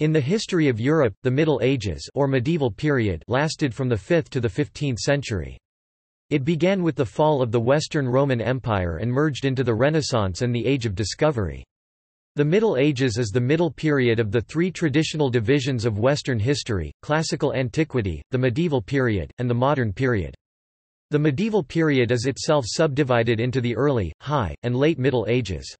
In the history of Europe, the Middle Ages or medieval period lasted from the 5th to the 15th century. It began with the fall of the Western Roman Empire and merged into the Renaissance and the Age of Discovery. The Middle Ages is the middle period of the three traditional divisions of Western history: classical antiquity, the medieval period, and the modern period. The medieval period is itself subdivided into the early, high, and late Middle Ages.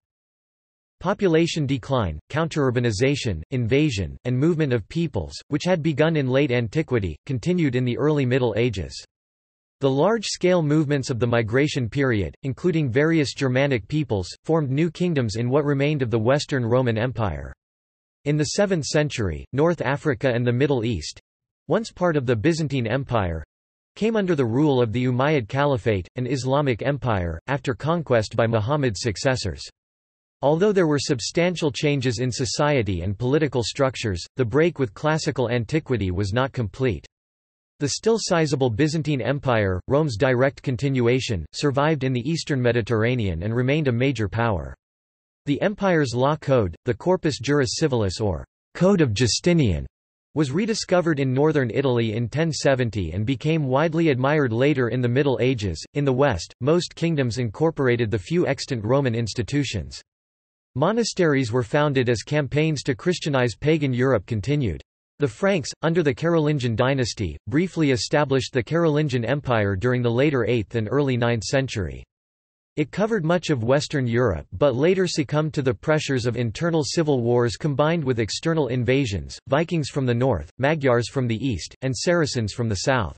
Population decline, counterurbanization, invasion, and movement of peoples, which had begun in late antiquity, continued in the early Middle Ages. The large-scale movements of the migration period, including various Germanic peoples, formed new kingdoms in what remained of the Western Roman Empire. In the 7th century, North Africa and the Middle East—once part of the Byzantine Empire—came under the rule of the Umayyad Caliphate, an Islamic empire, after conquest by Muhammad's successors. Although there were substantial changes in society and political structures, the break with classical antiquity was not complete. The still sizable Byzantine Empire, Rome's direct continuation, survived in the eastern Mediterranean and remained a major power. The empire's law code, the Corpus Juris Civilis or Code of Justinian, was rediscovered in northern Italy in 1070 and became widely admired later in the Middle Ages. In the West, most kingdoms incorporated the few extant Roman institutions. Monasteries were founded as campaigns to Christianize pagan Europe continued. The Franks, under the Carolingian dynasty, briefly established the Carolingian Empire during the later 8th and early 9th century. It covered much of Western Europe but later succumbed to the pressures of internal civil wars combined with external invasions, Vikings from the north, Magyars from the east, and Saracens from the south.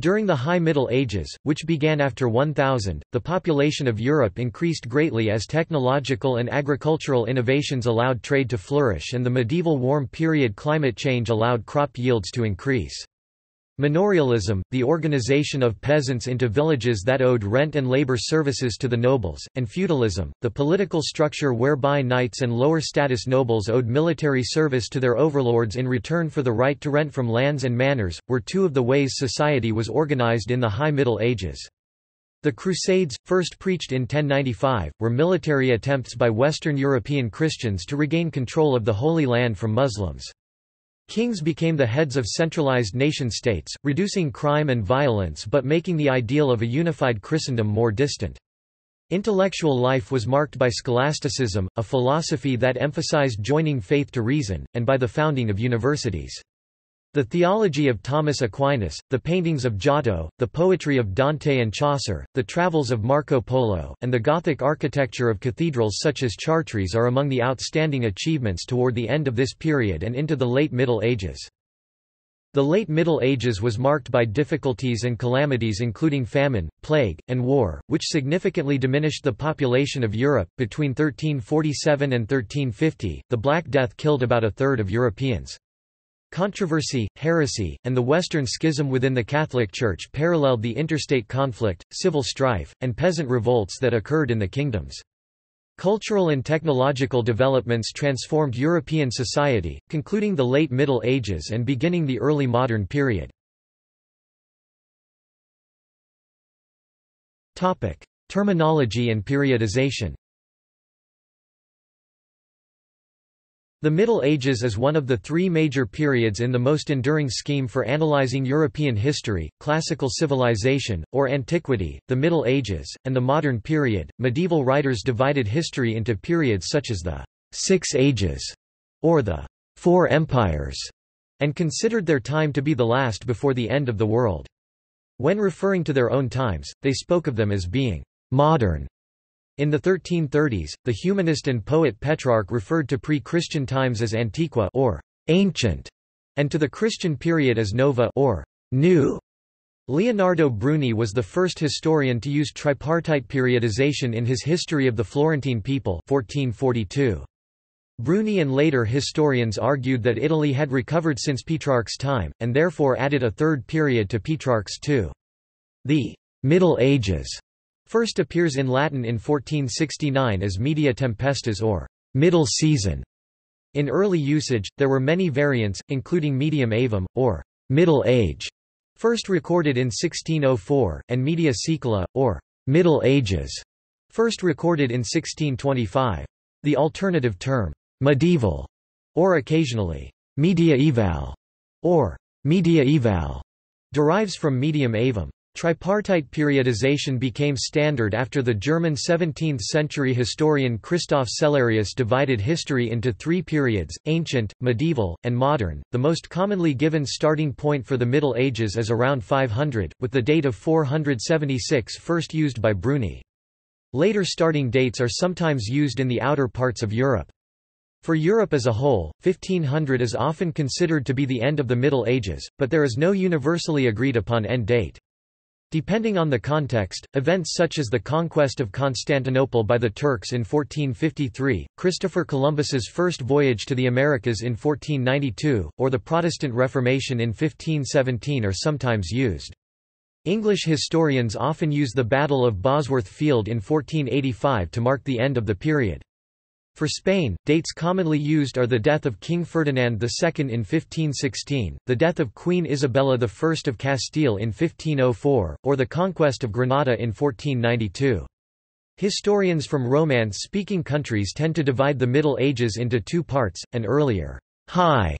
During the High Middle Ages, which began after 1000, the population of Europe increased greatly as technological and agricultural innovations allowed trade to flourish and the medieval warm period climate change allowed crop yields to increase. Manorialism, the organization of peasants into villages that owed rent and labor services to the nobles, and feudalism, the political structure whereby knights and lower status nobles owed military service to their overlords in return for the right to rent from lands and manors, were two of the ways society was organized in the High Middle Ages. The Crusades, first preached in 1095, were military attempts by Western European Christians to regain control of the Holy Land from Muslims. Kings became the heads of centralized nation-states, reducing crime and violence but making the ideal of a unified Christendom more distant. Intellectual life was marked by scholasticism, a philosophy that emphasized joining faith to reason, and by the founding of universities. The theology of Thomas Aquinas, the paintings of Giotto, the poetry of Dante and Chaucer, the travels of Marco Polo, and the Gothic architecture of cathedrals such as Chartres are among the outstanding achievements toward the end of this period and into the late Middle Ages. The late Middle Ages was marked by difficulties and calamities including famine, plague, and war, which significantly diminished the population of Europe. Between 1347 and 1350, the Black Death killed about a third of Europeans. Controversy, heresy, and the Western Schism within the Catholic Church paralleled the interstate conflict, civil strife, and peasant revolts that occurred in the kingdoms. Cultural and technological developments transformed European society, concluding the late Middle Ages and beginning the early modern period. Topic: Terminology and periodization. The Middle Ages is one of the three major periods in the most enduring scheme for analyzing European history: classical civilization, or antiquity, the Middle Ages, and the modern period. Medieval writers divided history into periods such as the Six Ages, or the Four Empires, and considered their time to be the last before the end of the world. When referring to their own times, they spoke of them as being modern. In the 1330s, the humanist and poet Petrarch referred to pre-Christian times as antiqua or ancient, and to the Christian period as nova or new. Leonardo Bruni was the first historian to use tripartite periodization in his History of the Florentine People 1442. Bruni and later historians argued that Italy had recovered since Petrarch's time, and therefore added a third period to Petrarch's two. The Middle Ages first appears in Latin in 1469 as media tempestas or middle season. In early usage, there were many variants, including medium avum, or middle age, first recorded in 1604, and media secula, or middle ages, first recorded in 1625. The alternative term, medieval, or occasionally mediaeval or mediaeval, derives from medium avum. Tripartite periodization became standard after the German 17th-century historian Christoph Cellarius divided history into three periods: ancient, medieval, and modern. The most commonly given starting point for the Middle Ages is around 500, with the date of 476 first used by Bruni. Later starting dates are sometimes used in the outer parts of Europe. For Europe as a whole, 1500 is often considered to be the end of the Middle Ages, but there is no universally agreed upon end date. Depending on the context, events such as the conquest of Constantinople by the Turks in 1453, Christopher Columbus's first voyage to the Americas in 1492, or the Protestant Reformation in 1517 are sometimes used. English historians often use the Battle of Bosworth Field in 1485 to mark the end of the period. For Spain, dates commonly used are the death of King Ferdinand II in 1516, the death of Queen Isabella I of Castile in 1504, or the conquest of Granada in 1492. Historians from Romance-speaking countries tend to divide the Middle Ages into two parts, an earlier high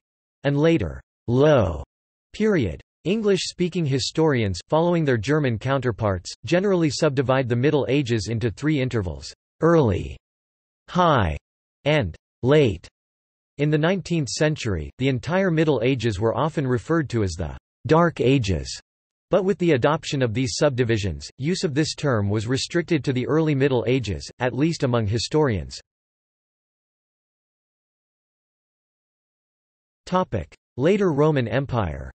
and later low period. English-speaking historians, following their German counterparts, generally subdivide the Middle Ages into three intervals: early, high, and late. In the 19th century, the entire Middle Ages were often referred to as the Dark Ages, but with the adoption of these subdivisions, use of this term was restricted to the early Middle Ages, at least among historians. Later Roman Empire.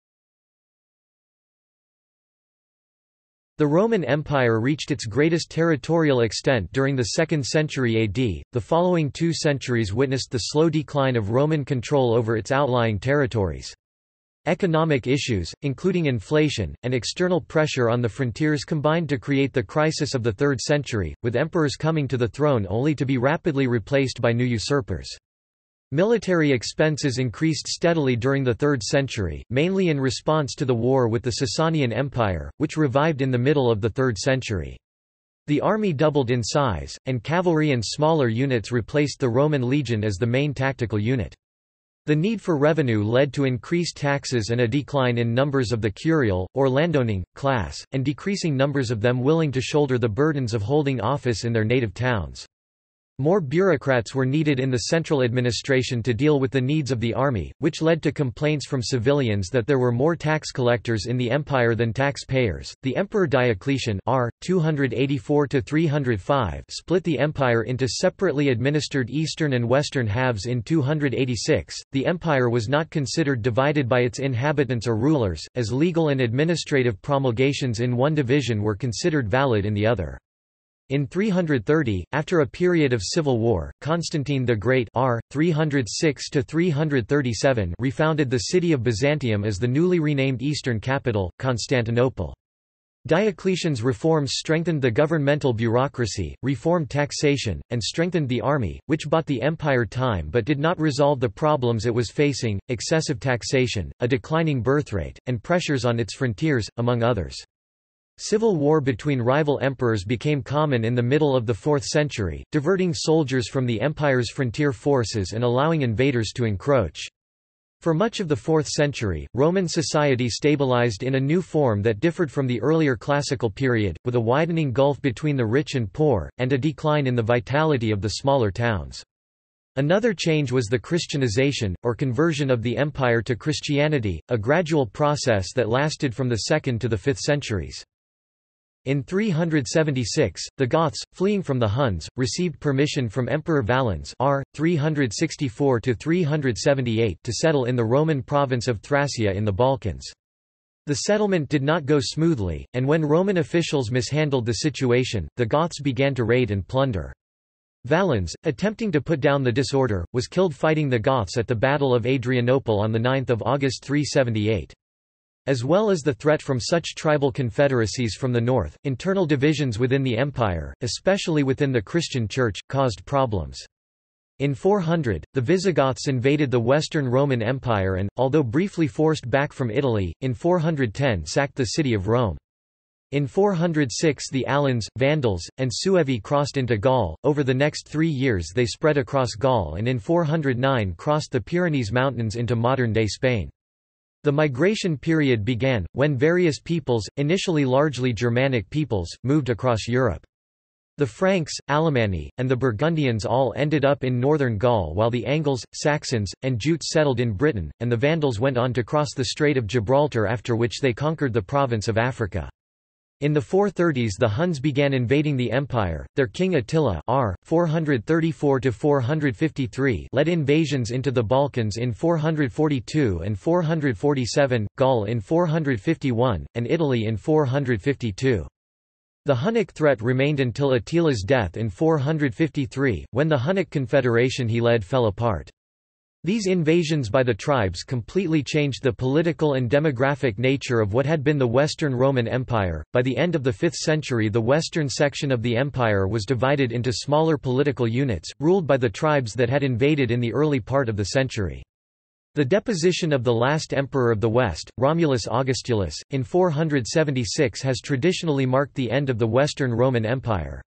The Roman Empire reached its greatest territorial extent during the 2nd century AD. The following two centuries witnessed the slow decline of Roman control over its outlying territories. Economic issues, including inflation, and external pressure on the frontiers combined to create the crisis of the 3rd century, with emperors coming to the throne only to be rapidly replaced by new usurpers. Military expenses increased steadily during the 3rd century, mainly in response to the war with the Sasanian Empire, which revived in the middle of the 3rd century. The army doubled in size, and cavalry and smaller units replaced the Roman legion as the main tactical unit. The need for revenue led to increased taxes and a decline in numbers of the curial, or landowning, class, and decreasing numbers of them willing to shoulder the burdens of holding office in their native towns. More bureaucrats were needed in the central administration to deal with the needs of the army, which led to complaints from civilians that there were more tax collectors in the empire than taxpayers. The Emperor Diocletian (r. 284–305) split the empire into separately administered eastern and western halves in 286. The empire was not considered divided by its inhabitants or rulers, as legal and administrative promulgations in one division were considered valid in the other. In 330, after a period of civil war, Constantine the Great (r. 306–337) refounded the city of Byzantium as the newly renamed eastern capital, Constantinople. Diocletian's reforms strengthened the governmental bureaucracy, reformed taxation, and strengthened the army, which bought the empire time but did not resolve the problems it was facing: excessive taxation, a declining birthrate, and pressures on its frontiers, among others. Civil war between rival emperors became common in the middle of the 4th century, diverting soldiers from the empire's frontier forces and allowing invaders to encroach. For much of the 4th century, Roman society stabilized in a new form that differed from the earlier classical period, with a widening gulf between the rich and poor, and a decline in the vitality of the smaller towns. Another change was the Christianization, or conversion of the empire to Christianity, a gradual process that lasted from the 2nd to the 5th centuries. In 376, the Goths, fleeing from the Huns, received permission from Emperor Valens (r. 364–378) to settle in the Roman province of Thracia in the Balkans. The settlement did not go smoothly, and when Roman officials mishandled the situation, the Goths began to raid and plunder. Valens, attempting to put down the disorder, was killed fighting the Goths at the Battle of Adrianople on 9 August 378. As well as the threat from such tribal confederacies from the north, internal divisions within the empire, especially within the Christian Church, caused problems. In 400, the Visigoths invaded the Western Roman Empire and, although briefly forced back from Italy, in 410 sacked the city of Rome. In 406 the Alans, Vandals, and Suevi crossed into Gaul, over the next 3 years they spread across Gaul and in 409 crossed the Pyrenees Mountains into modern-day Spain. The migration period began, when various peoples, initially largely Germanic peoples, moved across Europe. The Franks, Alemanni, and the Burgundians all ended up in northern Gaul while the Angles, Saxons, and Jutes settled in Britain, and the Vandals went on to cross the Strait of Gibraltar after which they conquered the province of Africa. In the 430s the Huns began invading the empire, their king Attila r. 434–453 led invasions into the Balkans in 442 and 447, Gaul in 451, and Italy in 452. The Hunnic threat remained until Attila's death in 453, when the Hunnic confederation he led fell apart. These invasions by the tribes completely changed the political and demographic nature of what had been the Western Roman Empire. By the end of the 5th century, the western section of the empire was divided into smaller political units, ruled by the tribes that had invaded in the early part of the century. The deposition of the last emperor of the West, Romulus Augustulus, in 476 has traditionally marked the end of the Western Roman Empire.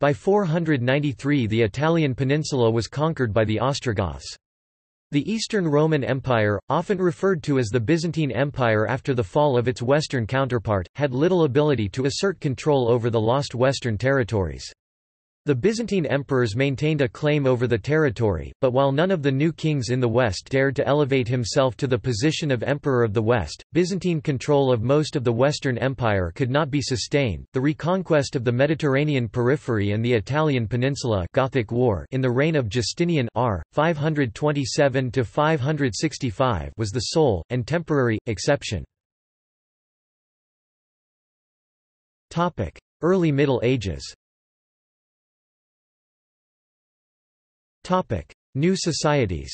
By 493 the Italian peninsula was conquered by the Ostrogoths. The Eastern Roman Empire, often referred to as the Byzantine Empire after the fall of its Western counterpart, had little ability to assert control over the lost Western territories. The Byzantine emperors maintained a claim over the territory, but while none of the new kings in the West dared to elevate himself to the position of Emperor of the West, Byzantine control of most of the Western Empire could not be sustained. The reconquest of the Mediterranean periphery and the Italian peninsula Gothic War in the reign of Justinian r. 527–565 was the sole, and temporary, exception. Early Middle Ages. New societies.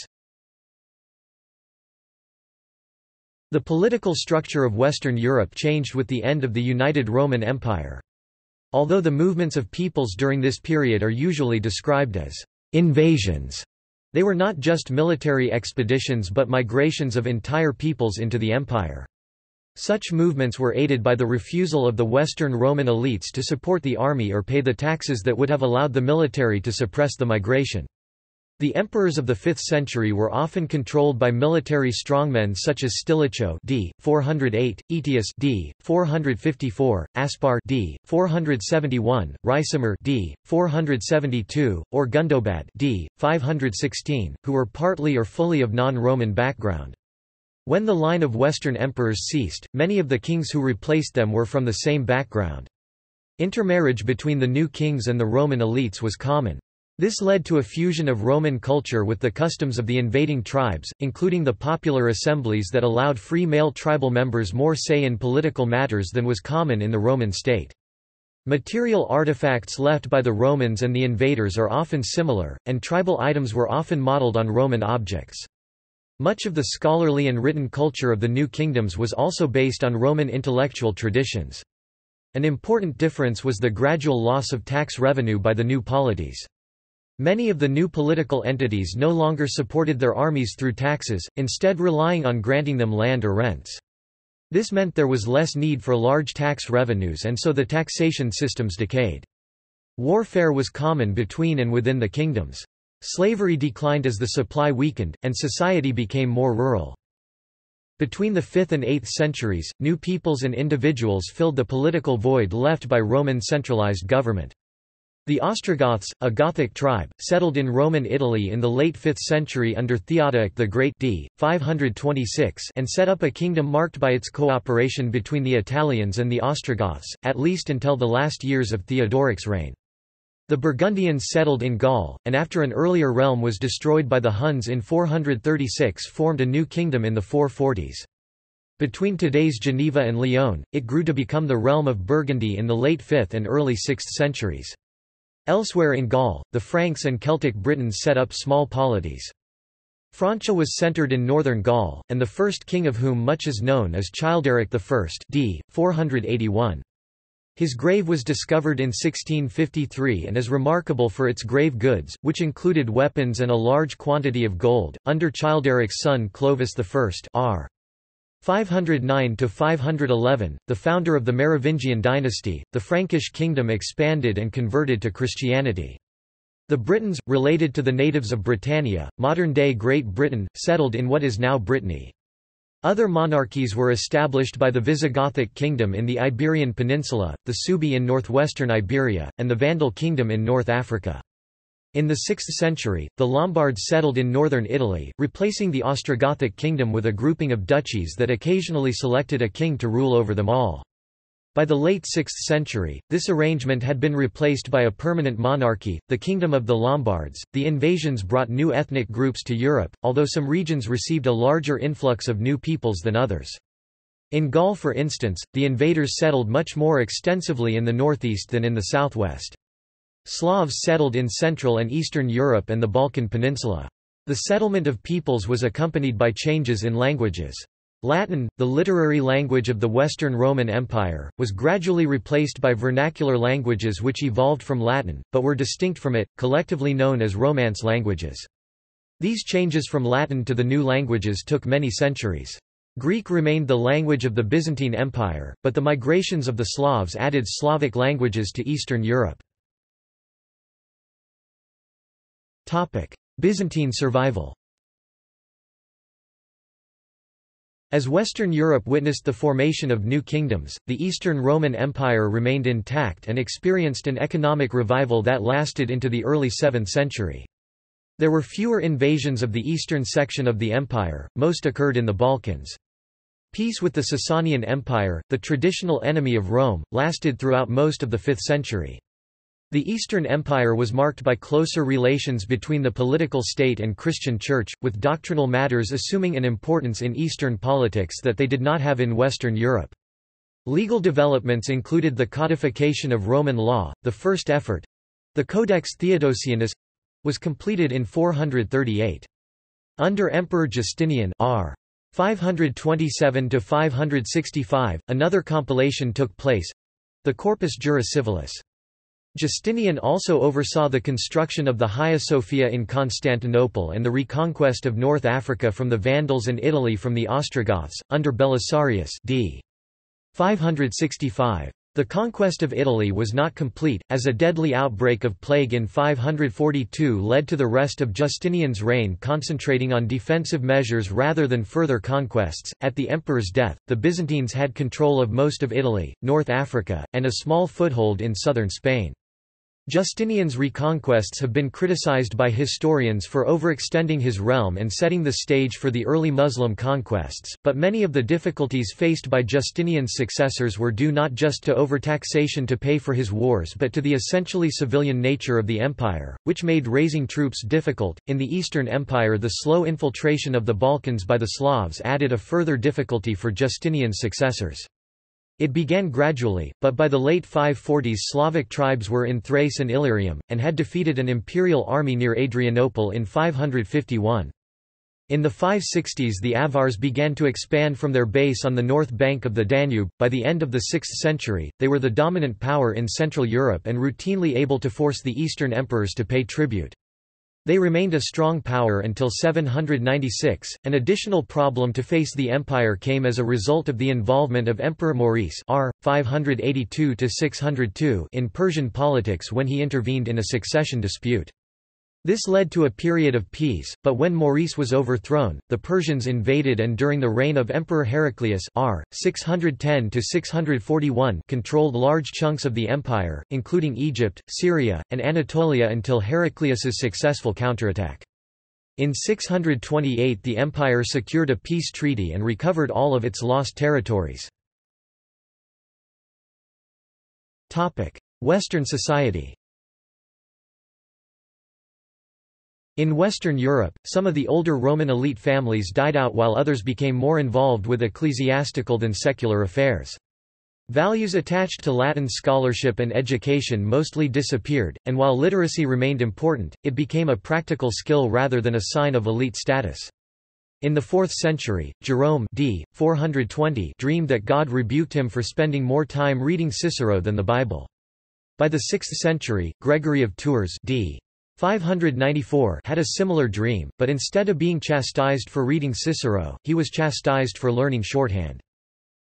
The political structure of Western Europe changed with the end of the United Roman Empire. Although the movements of peoples during this period are usually described as invasions, they were not just military expeditions but migrations of entire peoples into the empire. Such movements were aided by the refusal of the Western Roman elites to support the army or pay the taxes that would have allowed the military to suppress the migration. The emperors of the 5th century were often controlled by military strongmen such as Stilicho d. 408, Aetius d. 454, Aspar d. 471, Ricimer d. 472, or Gundobad d. 516, who were partly or fully of non-Roman background. When the line of Western emperors ceased, many of the kings who replaced them were from the same background. Intermarriage between the new kings and the Roman elites was common. This led to a fusion of Roman culture with the customs of the invading tribes, including the popular assemblies that allowed free male tribal members more say in political matters than was common in the Roman state. Material artifacts left by the Romans and the invaders are often similar, and tribal items were often modeled on Roman objects. Much of the scholarly and written culture of the new kingdoms was also based on Roman intellectual traditions. An important difference was the gradual loss of tax revenue by the new polities. Many of the new political entities no longer supported their armies through taxes, instead relying on granting them land or rents. This meant there was less need for large tax revenues and so the taxation systems decayed. Warfare was common between and within the kingdoms. Slavery declined as the supply weakened, and society became more rural. Between the 5th and 8th centuries, new peoples and individuals filled the political void left by Roman centralized government. The Ostrogoths, a Gothic tribe, settled in Roman Italy in the late 5th century under Theodoric the Great d. 526 and set up a kingdom marked by its cooperation between the Italians and the Ostrogoths, at least until the last years of Theodoric's reign. The Burgundians settled in Gaul, and after an earlier realm was destroyed by the Huns in 436 formed a new kingdom in the 440s. Between today's Geneva and Lyon, it grew to become the realm of Burgundy in the late 5th and early 6th centuries. Elsewhere in Gaul, the Franks and Celtic Britons set up small polities. Francia was centered in northern Gaul, and the first king of whom much is known is Childeric I d. 481. His grave was discovered in 1653 and is remarkable for its grave goods, which included weapons and a large quantity of gold. Under Childeric's son Clovis I r. 509–511, the founder of the Merovingian dynasty, the Frankish kingdom expanded and converted to Christianity. The Britons, related to the natives of Britannia, modern-day Great Britain, settled in what is now Brittany. Other monarchies were established by the Visigothic kingdom in the Iberian Peninsula, the Subi in northwestern Iberia, and the Vandal kingdom in North Africa. In the 6th century, the Lombards settled in northern Italy, replacing the Ostrogothic kingdom with a grouping of duchies that occasionally selected a king to rule over them all. By the late 6th century, this arrangement had been replaced by a permanent monarchy, the Kingdom of the Lombards. The invasions brought new ethnic groups to Europe, although some regions received a larger influx of new peoples than others. In Gaul, for instance, the invaders settled much more extensively in the northeast than in the southwest. Slavs settled in Central and Eastern Europe and the Balkan Peninsula. The settlement of peoples was accompanied by changes in languages. Latin, the literary language of the Western Roman Empire, was gradually replaced by vernacular languages which evolved from Latin, but were distinct from it, collectively known as Romance languages. These changes from Latin to the new languages took many centuries. Greek remained the language of the Byzantine Empire, but the migrations of the Slavs added Slavic languages to Eastern Europe. Byzantine survival. As Western Europe witnessed the formation of new kingdoms, the Eastern Roman Empire remained intact and experienced an economic revival that lasted into the early 7th century. There were fewer invasions of the eastern section of the empire, most occurred in the Balkans. Peace with the Sasanian Empire, the traditional enemy of Rome, lasted throughout most of the 5th century. The Eastern Empire was marked by closer relations between the political state and Christian Church, with doctrinal matters assuming an importance in Eastern politics that they did not have in Western Europe. Legal developments included the codification of Roman law. The first effort—the Codex Theodosianus—was completed in 438. Under Emperor Justinian (r. 527–565), another compilation took place—the Corpus Juris Civilis. Justinian also oversaw the construction of the Hagia Sophia in Constantinople and the reconquest of North Africa from the Vandals and Italy from the Ostrogoths, under Belisarius d. 565. The conquest of Italy was not complete, as a deadly outbreak of plague in 542 led to the rest of Justinian's reign concentrating on defensive measures rather than further conquests. At the emperor's death, the Byzantines had control of most of Italy, North Africa, and a small foothold in southern Spain. Justinian's reconquests have been criticized by historians for overextending his realm and setting the stage for the early Muslim conquests, but many of the difficulties faced by Justinian's successors were due not just to overtaxation to pay for his wars but to the essentially civilian nature of the empire, which made raising troops difficult. In the Eastern Empire, the slow infiltration of the Balkans by the Slavs added a further difficulty for Justinian's successors. It began gradually, but by the late 540s Slavic tribes were in Thrace and Illyrium, and had defeated an imperial army near Adrianople in 551. In the 560s the Avars began to expand from their base on the north bank of the Danube. By the end of the 6th century, they were the dominant power in Central Europe and routinely able to force the Eastern emperors to pay tribute. They remained a strong power until 796. An additional problem to face the empire came as a result of the involvement of Emperor Maurice (r. 582–602) in Persian politics when he intervened in a succession dispute. This led to a period of peace, but when Maurice was overthrown, the Persians invaded and during the reign of Emperor Heraclius (r. 610–641) controlled large chunks of the empire, including Egypt, Syria, and Anatolia until Heraclius's successful counterattack. In 628 the empire secured a peace treaty and recovered all of its lost territories. Western society. In Western Europe, some of the older Roman elite families died out while others became more involved with ecclesiastical than secular affairs. Values attached to Latin scholarship and education mostly disappeared, and while literacy remained important, it became a practical skill rather than a sign of elite status. In the 4th century, Jerome d. 420 dreamed that God rebuked him for spending more time reading Cicero than the Bible. By the 6th century, Gregory of Tours d. 594 had a similar dream, but instead of being chastised for reading Cicero, he was chastised for learning shorthand.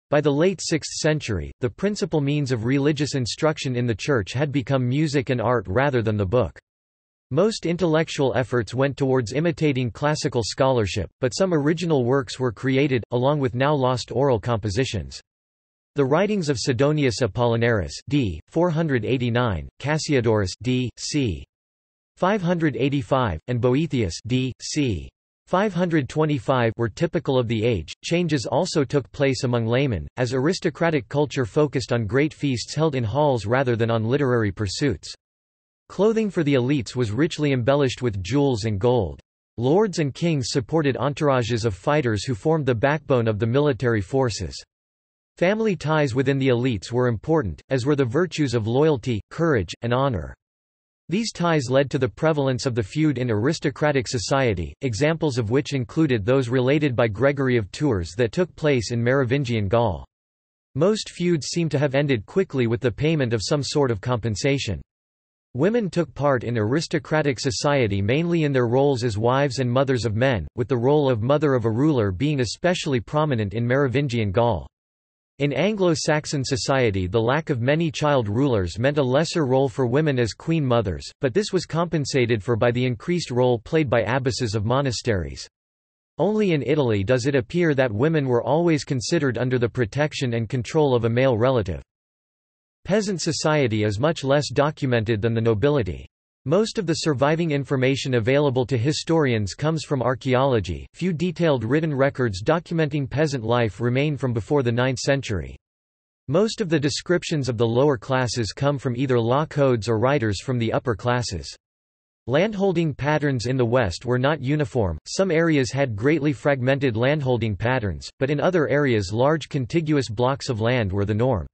By the late 6th century, the principal means of religious instruction in the Church had become music and art rather than the book. Most intellectual efforts went towards imitating classical scholarship, but some original works were created, along with now lost oral compositions. The writings of Sidonius Apollinaris d. 489, Cassiodorus d. c. 585, and Boethius d. c. 525 were typical of the age. Changes also took place among laymen, as aristocratic culture focused on great feasts held in halls rather than on literary pursuits. Clothing for the elites was richly embellished with jewels and gold. Lords and kings supported entourages of fighters who formed the backbone of the military forces. Family ties within the elites were important, as were the virtues of loyalty, courage, and honor. These ties led to the prevalence of the feud in aristocratic society, examples of which included those related by Gregory of Tours that took place in Merovingian Gaul. Most feuds seem to have ended quickly with the payment of some sort of compensation. Women took part in aristocratic society mainly in their roles as wives and mothers of men, with the role of mother of a ruler being especially prominent in Merovingian Gaul. In Anglo-Saxon society, the lack of many child rulers meant a lesser role for women as queen mothers, but this was compensated for by the increased role played by abbesses of monasteries. Only in Italy does it appear that women were always considered under the protection and control of a male relative. Peasant society is much less documented than the nobility. Most of the surviving information available to historians comes from archaeology. Few detailed written records documenting peasant life remain from before the 9th century. Most of the descriptions of the lower classes come from either law codes or writers from the upper classes. Landholding patterns in the West were not uniform. Some areas had greatly fragmented landholding patterns, but in other areas large contiguous blocks of land were the norm.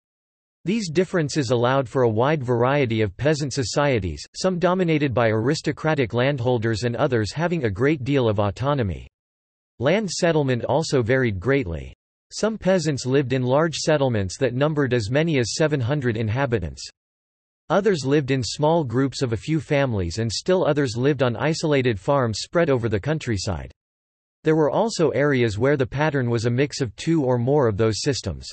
These differences allowed for a wide variety of peasant societies, some dominated by aristocratic landholders and others having a great deal of autonomy. Land settlement also varied greatly. Some peasants lived in large settlements that numbered as many as 700 inhabitants. Others lived in small groups of a few families, and still others lived on isolated farms spread over the countryside. There were also areas where the pattern was a mix of two or more of those systems.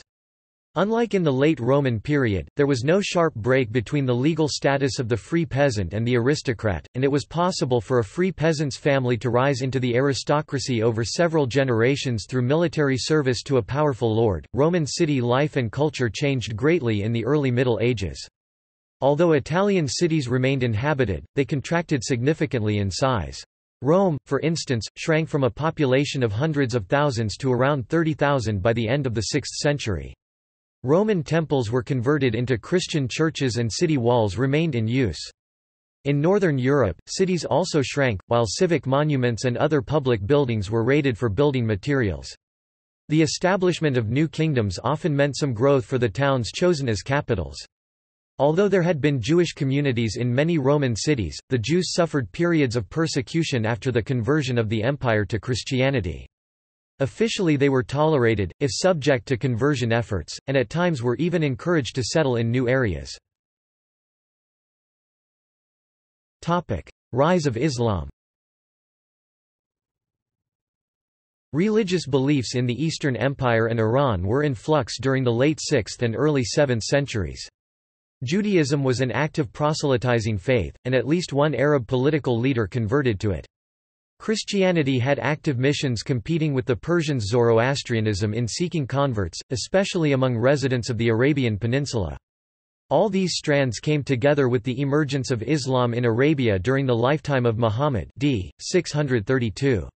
Unlike in the late Roman period, there was no sharp break between the legal status of the free peasant and the aristocrat, and it was possible for a free peasant's family to rise into the aristocracy over several generations through military service to a powerful lord. Roman city life and culture changed greatly in the early Middle Ages. Although Italian cities remained inhabited, they contracted significantly in size. Rome, for instance, shrank from a population of hundreds of thousands to around 30,000 by the end of the 6th century. Roman temples were converted into Christian churches and city walls remained in use. In northern Europe, cities also shrank, while civic monuments and other public buildings were raided for building materials. The establishment of new kingdoms often meant some growth for the towns chosen as capitals. Although there had been Jewish communities in many Roman cities, the Jews suffered periods of persecution after the conversion of the empire to Christianity. Officially they were tolerated, if subject to conversion efforts, and at times were even encouraged to settle in new areas. Rise of Islam. Religious beliefs in the Eastern Empire and Iran were in flux during the late 6th and early 7th centuries. Judaism was an active proselytizing faith, and at least one Arab political leader converted to it. Christianity had active missions competing with the Persians' Zoroastrianism in seeking converts, especially among residents of the Arabian Peninsula. All these strands came together with the emergence of Islam in Arabia during the lifetime of Muhammad d. 632.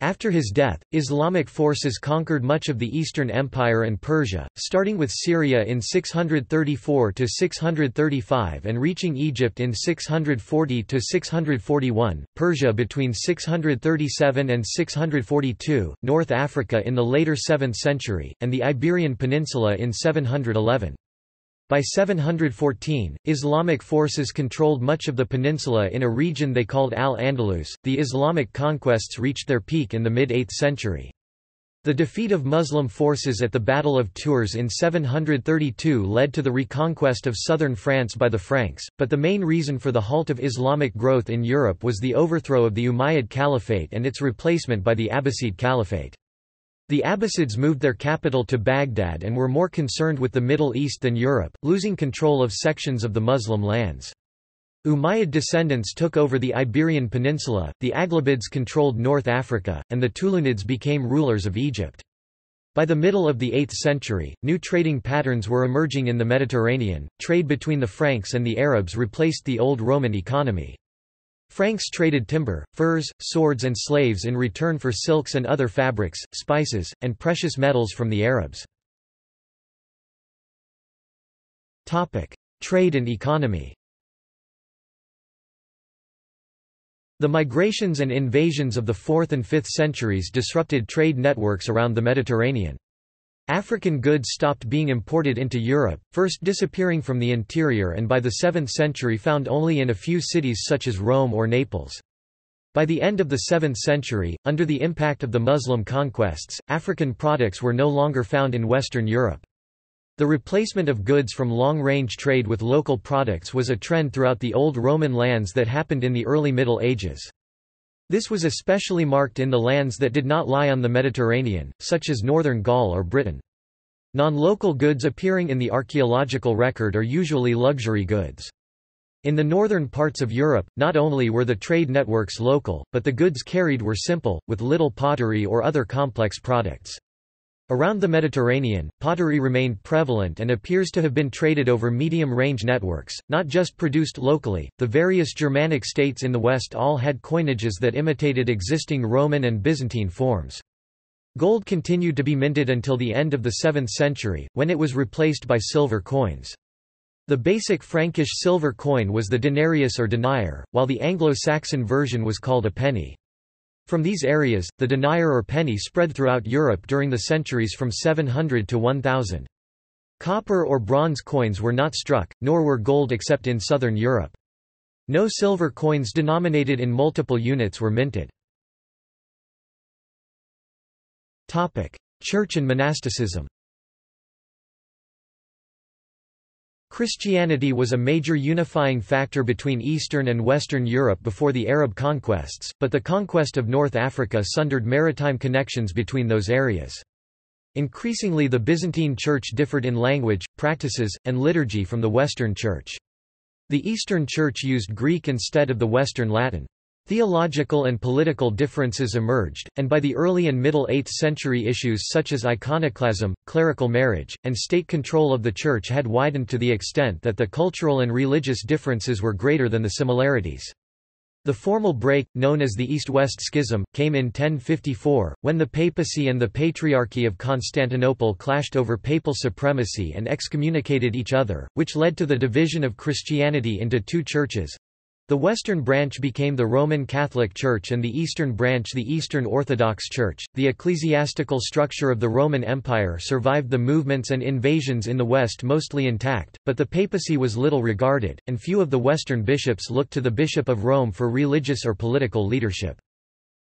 After his death, Islamic forces conquered much of the Eastern Empire and Persia, starting with Syria in 634–635 and reaching Egypt in 640–641, Persia between 637 and 642, North Africa in the later 7th century, and the Iberian Peninsula in 711. By 714, Islamic forces controlled much of the peninsula in a region they called Al-Andalus. The Islamic conquests reached their peak in the mid-8th century. The defeat of Muslim forces at the Battle of Tours in 732 led to the reconquest of southern France by the Franks, but the main reason for the halt of Islamic growth in Europe was the overthrow of the Umayyad Caliphate and its replacement by the Abbasid Caliphate. The Abbasids moved their capital to Baghdad and were more concerned with the Middle East than Europe, losing control of sections of the Muslim lands. Umayyad descendants took over the Iberian Peninsula, the Aghlabids controlled North Africa, and the Tulunids became rulers of Egypt. By the middle of the 8th century, new trading patterns were emerging in the Mediterranean. Trade between the Franks and the Arabs replaced the old Roman economy. Franks traded timber, furs, swords and slaves in return for silks and other fabrics, spices, and precious metals from the Arabs. Trade and economy. The migrations and invasions of the 4th and 5th centuries disrupted trade networks around the Mediterranean. African goods stopped being imported into Europe, first disappearing from the interior and by the 7th century found only in a few cities such as Rome or Naples. By the end of the 7th century, under the impact of the Muslim conquests, African products were no longer found in Western Europe. The replacement of goods from long-range trade with local products was a trend throughout the old Roman lands that happened in the early Middle Ages. This was especially marked in the lands that did not lie on the Mediterranean, such as northern Gaul or Britain. Non-local goods appearing in the archaeological record are usually luxury goods. In the northern parts of Europe, not only were the trade networks local, but the goods carried were simple, with little pottery or other complex products. Around the Mediterranean, pottery remained prevalent and appears to have been traded over medium-range networks, not just produced locally. The various Germanic states in the West all had coinages that imitated existing Roman and Byzantine forms. Gold continued to be minted until the end of the 7th century, when it was replaced by silver coins. The basic Frankish silver coin was the denarius or denier, while the Anglo-Saxon version was called a penny. From these areas, the denier or penny spread throughout Europe during the centuries from 700 to 1000. Copper or bronze coins were not struck, nor were gold except in southern Europe. No silver coins denominated in multiple units were minted. Church and monasticism. Christianity was a major unifying factor between Eastern and Western Europe before the Arab conquests, but the conquest of North Africa sundered maritime connections between those areas. Increasingly, the Byzantine Church differed in language, practices, and liturgy from the Western Church. The Eastern Church used Greek instead of the Western Latin. Theological and political differences emerged, and by the early and middle 8th century issues such as iconoclasm, clerical marriage, and state control of the Church had widened to the extent that the cultural and religious differences were greater than the similarities. The formal break, known as the East-West Schism, came in 1054, when the papacy and the Patriarchy of Constantinople clashed over papal supremacy and excommunicated each other, which led to the division of Christianity into two churches. The Western branch became the Roman Catholic Church and the Eastern branch the Eastern Orthodox Church. The ecclesiastical structure of the Roman Empire survived the movements and invasions in the West mostly intact, but the papacy was little regarded, and few of the Western bishops looked to the Bishop of Rome for religious or political leadership.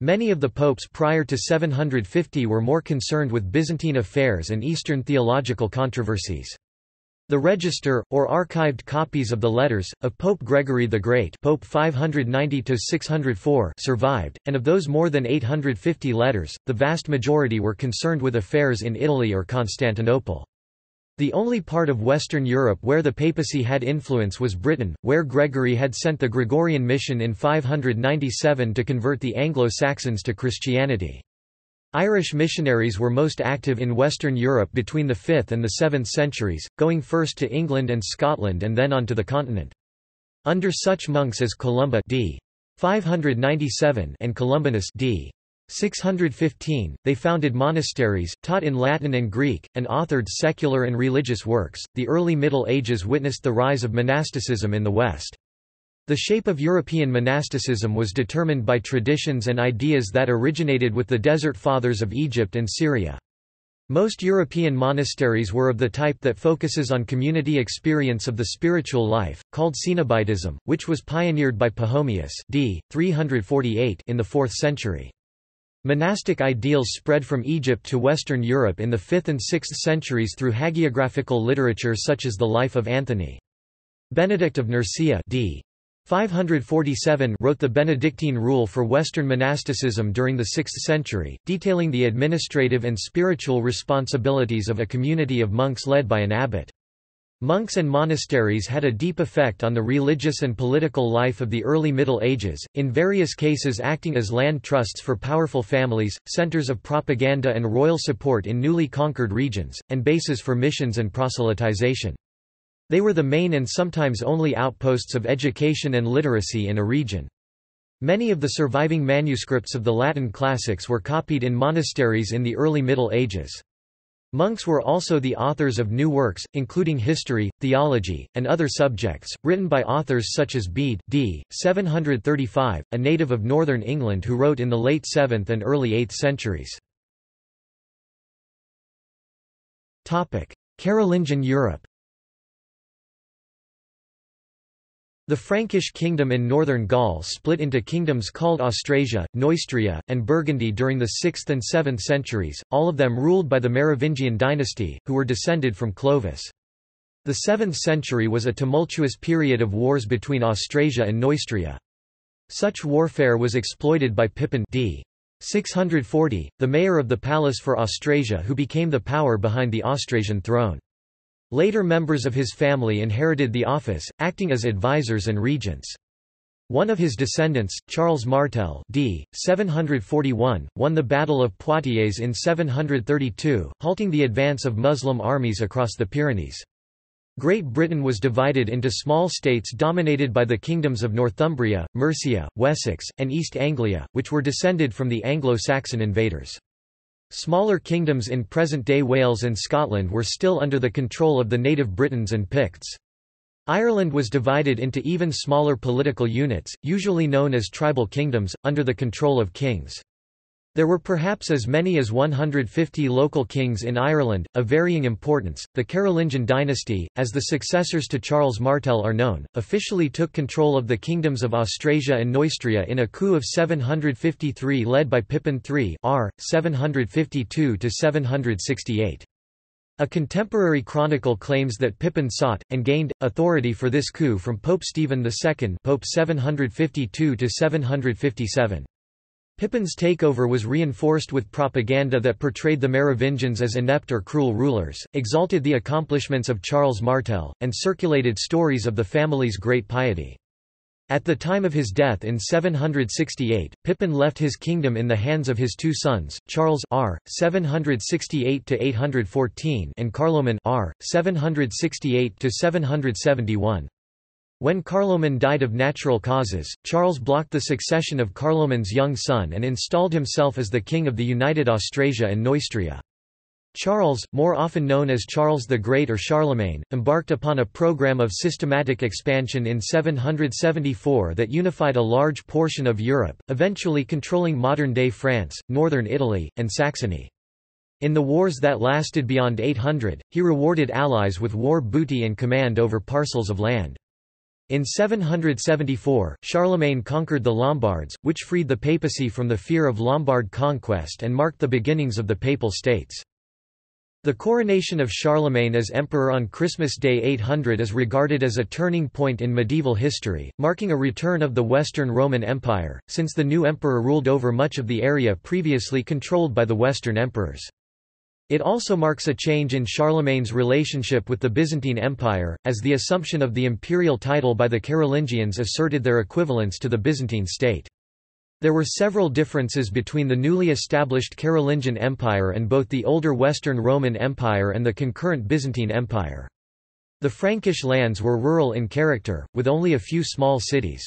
Many of the popes prior to 750 were more concerned with Byzantine affairs and Eastern theological controversies. The register, or archived copies of the letters, of Pope Gregory the Great Pope 590–604 survived, and of those more than 850 letters, the vast majority were concerned with affairs in Italy or Constantinople. The only part of Western Europe where the papacy had influence was Britain, where Gregory had sent the Gregorian mission in 597 to convert the Anglo-Saxons to Christianity. Irish missionaries were most active in Western Europe between the 5th and the 7th centuries, going first to England and Scotland and then onto the continent. Under such monks as Columba d. 597 and Columbanus d. 615, they founded monasteries, taught in Latin and Greek, and authored secular and religious works. The early Middle Ages witnessed the rise of monasticism in the West. The shape of European monasticism was determined by traditions and ideas that originated with the Desert Fathers of Egypt and Syria. Most European monasteries were of the type that focuses on community experience of the spiritual life, called Cenobitism, which was pioneered by Pahomius d. 348 in the 4th century. Monastic ideals spread from Egypt to Western Europe in the 5th and 6th centuries through hagiographical literature such as the Life of Anthony. Benedict of Nursia d. 547 wrote the Benedictine rule for Western monasticism during the 6th century, detailing the administrative and spiritual responsibilities of a community of monks led by an abbot. Monks and monasteries had a deep effect on the religious and political life of the early Middle Ages, in various cases acting as land trusts for powerful families, centers of propaganda and royal support in newly conquered regions, and bases for missions and proselytization. They were the main and sometimes only outposts of education and literacy in a region. Many of the surviving manuscripts of the Latin classics were copied in monasteries in the early Middle Ages. Monks were also the authors of new works, including history, theology, and other subjects, written by authors such as Bede d. 735, a native of northern England who wrote in the late 7th and early 8th centuries. Carolingian Europe. The Frankish kingdom in northern Gaul split into kingdoms called Austrasia, Neustria, and Burgundy during the 6th and 7th centuries, all of them ruled by the Merovingian dynasty, who were descended from Clovis. The 7th century was a tumultuous period of wars between Austrasia and Neustria. Such warfare was exploited by Pippin d. 640, the mayor of the palace for Austrasia, who became the power behind the Austrasian throne. Later members of his family inherited the office, acting as advisors and regents. One of his descendants, Charles Martel d. 741, won the Battle of Poitiers in 732, halting the advance of Muslim armies across the Pyrenees. Great Britain was divided into small states dominated by the kingdoms of Northumbria, Mercia, Wessex, and East Anglia, which were descended from the Anglo-Saxon invaders. Smaller kingdoms in present-day Wales and Scotland were still under the control of the native Britons and Picts. Ireland was divided into even smaller political units, usually known as tribal kingdoms, under the control of kings. There were perhaps as many as 150 local kings in Ireland, of varying importance. The Carolingian dynasty, as the successors to Charles Martel are known, officially took control of the kingdoms of Austrasia and Neustria in a coup of 753 led by Pippin III r. 752–768. A contemporary chronicle claims that Pippin sought, and gained, authority for this coup from Pope Stephen II Pope 752–757. Pippin's takeover was reinforced with propaganda that portrayed the Merovingians as inept or cruel rulers, exalted the accomplishments of Charles Martel, and circulated stories of the family's great piety. At the time of his death in 768, Pippin left his kingdom in the hands of his two sons, Charles r. 768–814 and Carloman r. 768–771. When Carloman died of natural causes, Charles blocked the succession of Carloman's young son and installed himself as the king of the united Austrasia and Neustria. Charles, more often known as Charles the Great or Charlemagne, embarked upon a program of systematic expansion in 774 that unified a large portion of Europe, eventually controlling modern-day France, northern Italy, and Saxony. In the wars that lasted beyond 800, he rewarded allies with war booty and command over parcels of land. In 774, Charlemagne conquered the Lombards, which freed the papacy from the fear of Lombard conquest and marked the beginnings of the Papal States. The coronation of Charlemagne as emperor on Christmas Day 800 is regarded as a turning point in medieval history, marking a return of the Western Roman Empire, since the new emperor ruled over much of the area previously controlled by the Western emperors. It also marks a change in Charlemagne's relationship with the Byzantine Empire, as the assumption of the imperial title by the Carolingians asserted their equivalence to the Byzantine state. There were several differences between the newly established Carolingian Empire and both the older Western Roman Empire and the concurrent Byzantine Empire. The Frankish lands were rural in character, with only a few small cities.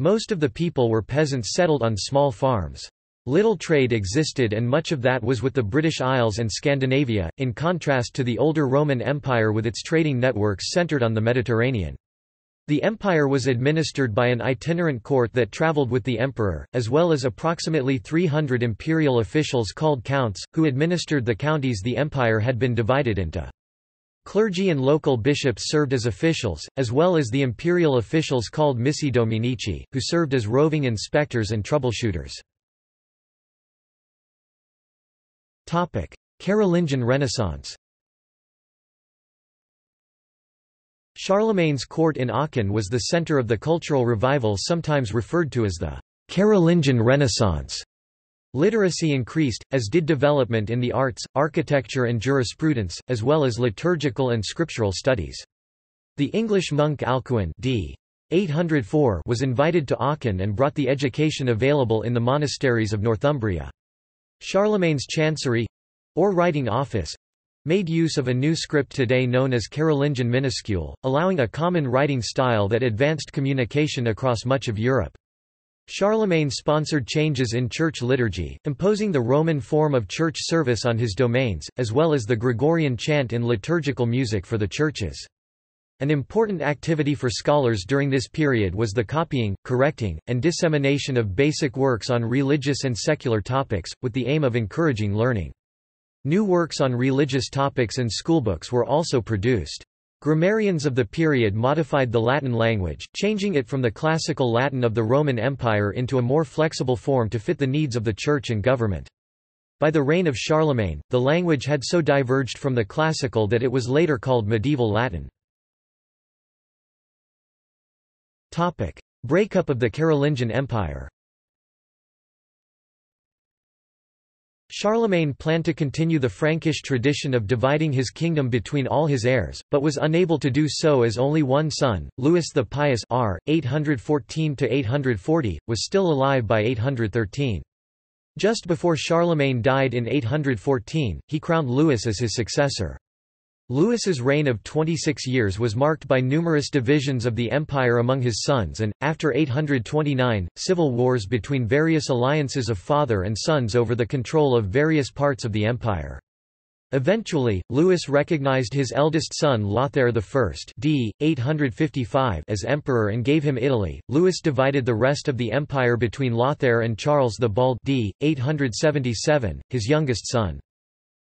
Most of the people were peasants settled on small farms. Little trade existed and much of that was with the British Isles and Scandinavia, in contrast to the older Roman Empire with its trading networks centered on the Mediterranean. The empire was administered by an itinerant court that traveled with the emperor, as well as approximately 300 imperial officials called counts, who administered the counties the empire had been divided into. Clergy and local bishops served as officials, as well as the imperial officials called missi dominici, who served as roving inspectors and troubleshooters. Carolingian Renaissance. Charlemagne's court in Aachen was the center of the cultural revival sometimes referred to as the Carolingian Renaissance. Literacy increased, as did development in the arts, architecture and jurisprudence, as well as liturgical and scriptural studies. The English monk Alcuin d. 804 was invited to Aachen and brought the education available in the monasteries of Northumbria. Charlemagne's chancery—or writing office— made use of a new script today known as Carolingian minuscule, allowing a common writing style that advanced communication across much of Europe. Charlemagne sponsored changes in church liturgy, imposing the Roman form of church service on his domains, as well as the Gregorian chant in liturgical music for the churches. An important activity for scholars during this period was the copying, correcting, and dissemination of basic works on religious and secular topics, with the aim of encouraging learning. New works on religious topics and schoolbooks were also produced. Grammarians of the period modified the Latin language, changing it from the classical Latin of the Roman Empire into a more flexible form to fit the needs of the church and government. By the reign of Charlemagne, the language had so diverged from the classical that it was later called medieval Latin. Topic: Breakup of the Carolingian Empire. Charlemagne planned to continue the Frankish tradition of dividing his kingdom between all his heirs, but was unable to do so as only one son, Louis the Pious (r. 814–840), was still alive by 813. Just before Charlemagne died in 814, he crowned Louis as his successor. Louis's reign of 26 years was marked by numerous divisions of the empire among his sons and, after 829, civil wars between various alliances of father and sons over the control of various parts of the empire. Eventually, Louis recognized his eldest son Lothair I d. 855 as emperor and gave him Italy. Louis divided the rest of the empire between Lothair and Charles the Bald d. 877, his youngest son.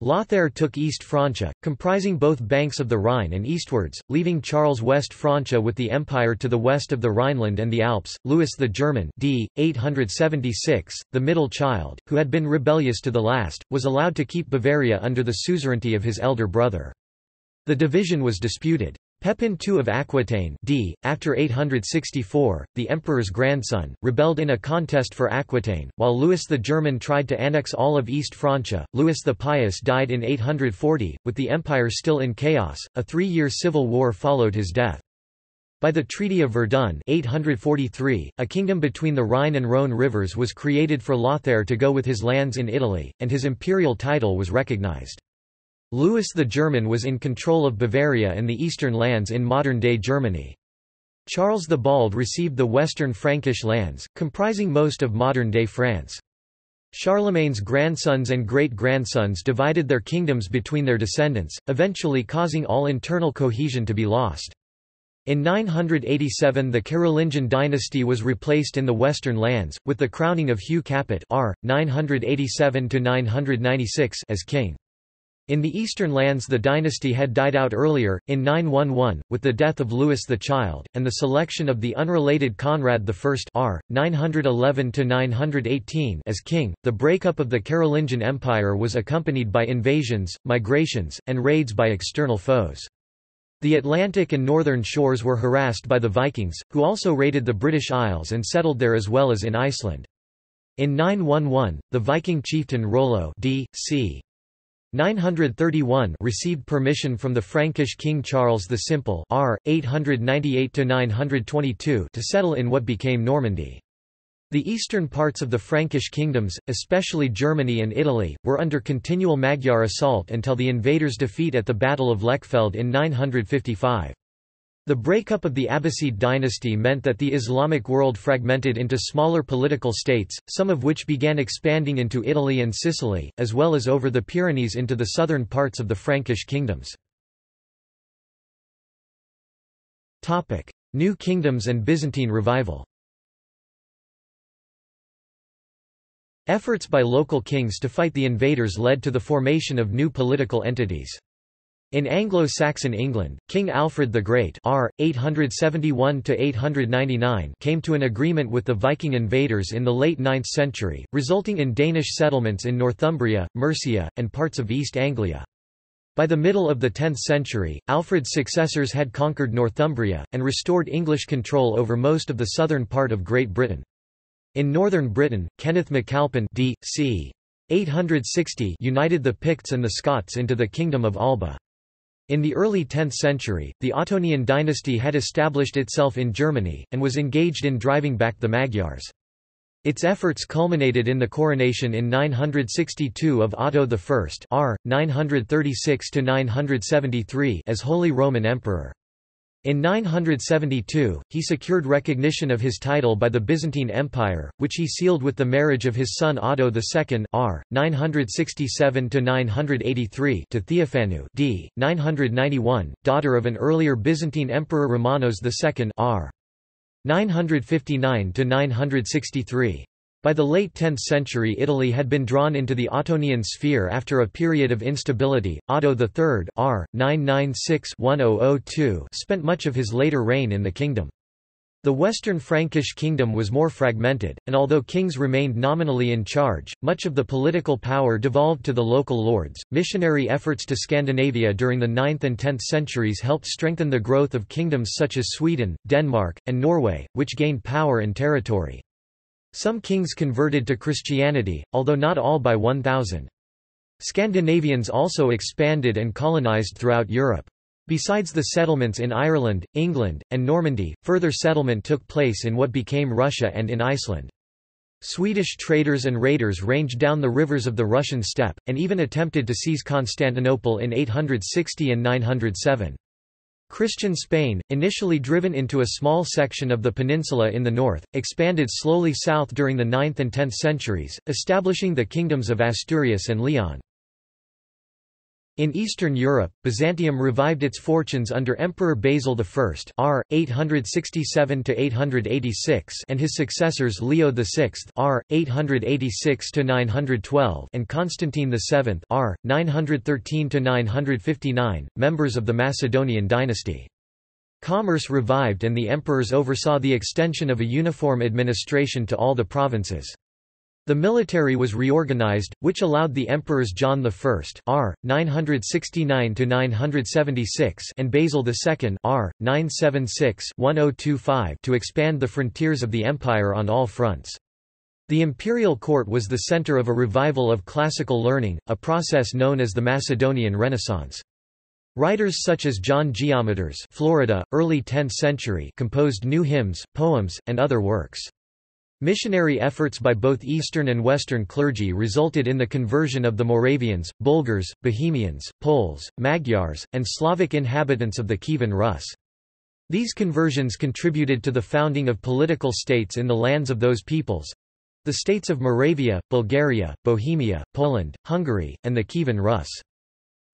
Lothair took East Francia, comprising both banks of the Rhine and eastwards, leaving Charles West Francia with the empire to the west of the Rhineland and the Alps. Louis the German, d. 876, the middle child, who had been rebellious to the last, was allowed to keep Bavaria under the suzerainty of his elder brother. The division was disputed. Pepin II of Aquitaine d. after 864, the emperor's grandson, rebelled in a contest for Aquitaine, while Louis the German tried to annex all of East Francia. Louis the Pious died in 840, with the empire still in chaos. A three-year civil war followed his death. By the Treaty of Verdun 843, a kingdom between the Rhine and Rhône rivers was created for Lothair to go with his lands in Italy, and his imperial title was recognized. Louis the German was in control of Bavaria and the eastern lands in modern-day Germany. Charles the Bald received the western Frankish lands, comprising most of modern-day France. Charlemagne's grandsons and great-grandsons divided their kingdoms between their descendants, eventually causing all internal cohesion to be lost. In 987 the Carolingian dynasty was replaced in the western lands, with the crowning of Hugh Capet r. 987–996 as king. In the eastern lands the dynasty had died out earlier, in 911, with the death of Louis the Child, and the selection of the unrelated Conrad I r. 911–918 as king. The breakup of the Carolingian Empire was accompanied by invasions, migrations, and raids by external foes. The Atlantic and northern shores were harassed by the Vikings, who also raided the British Isles and settled there as well as in Iceland. In 911, the Viking chieftain Rollo d. c. 931 received permission from the Frankish king Charles the Simple r. 898–922 to settle in what became Normandy. The eastern parts of the Frankish kingdoms, especially Germany and Italy, were under continual Magyar assault until the invaders' defeat at the Battle of Lechfeld in 955. The breakup of the Abbasid dynasty meant that the Islamic world fragmented into smaller political states, some of which began expanding into Italy and Sicily, as well as over the Pyrenees into the southern parts of the Frankish kingdoms. Topic: New Kingdoms and Byzantine Revival. Efforts by local kings to fight the invaders led to the formation of new political entities. In Anglo-Saxon England, King Alfred the Great (r. 871–899) came to an agreement with the Viking invaders in the late 9th century, resulting in Danish settlements in Northumbria, Mercia, and parts of East Anglia. By the middle of the 10th century, Alfred's successors had conquered Northumbria, and restored English control over most of the southern part of Great Britain. In northern Britain, Kenneth MacAlpin d. c. 860 united the Picts and the Scots into the Kingdom of Alba. In the early 10th century, the Ottonian dynasty had established itself in Germany, and was engaged in driving back the Magyars. Its efforts culminated in the coronation in 962 of Otto I (r. 936–973) as Holy Roman Emperor. In 972, he secured recognition of his title by the Byzantine Empire, which he sealed with the marriage of his son Otto II (r. 967–983) to Theophanu d. 991, daughter of an earlier Byzantine emperor Romanos II (r. 959–963). By the late 10th century, Italy had been drawn into the Ottonian sphere after a period of instability. Otto III (r. 996–1002) spent much of his later reign in the kingdom. The Western Frankish kingdom was more fragmented, and although kings remained nominally in charge, much of the political power devolved to the local lords. Missionary efforts to Scandinavia during the 9th and 10th centuries helped strengthen the growth of kingdoms such as Sweden, Denmark, and Norway, which gained power and territory. Some kings converted to Christianity, although not all by 1000. Scandinavians also expanded and colonized throughout Europe. Besides the settlements in Ireland, England, and Normandy, further settlement took place in what became Russia and in Iceland. Swedish traders and raiders ranged down the rivers of the Russian steppe, and even attempted to seize Constantinople in 860 and 907. Christian Spain, initially driven into a small section of the peninsula in the north, expanded slowly south during the 9th and 10th centuries, establishing the kingdoms of Asturias and Leon. In Eastern Europe, Byzantium revived its fortunes under Emperor Basil I (r. 867–886) and his successors Leo VI (r. 886–912) and Constantine VII (r. 913–959), members of the Macedonian dynasty. Commerce revived and the emperors oversaw the extension of a uniform administration to all the provinces. The military was reorganized, which allowed the emperors John I (r. 969–976) and Basil II (r. 976–1025) to expand the frontiers of the empire on all fronts. The imperial court was the center of a revival of classical learning, a process known as the Macedonian Renaissance. Writers such as John Geometers, Florida, early 10th century, composed new hymns, poems, and other works. Missionary efforts by both Eastern and Western clergy resulted in the conversion of the Moravians, Bulgars, Bohemians, Poles, Magyars, and Slavic inhabitants of the Kievan Rus. These conversions contributed to the founding of political states in the lands of those peoples—the states of Moravia, Bulgaria, Bohemia, Poland, Hungary, and the Kievan Rus.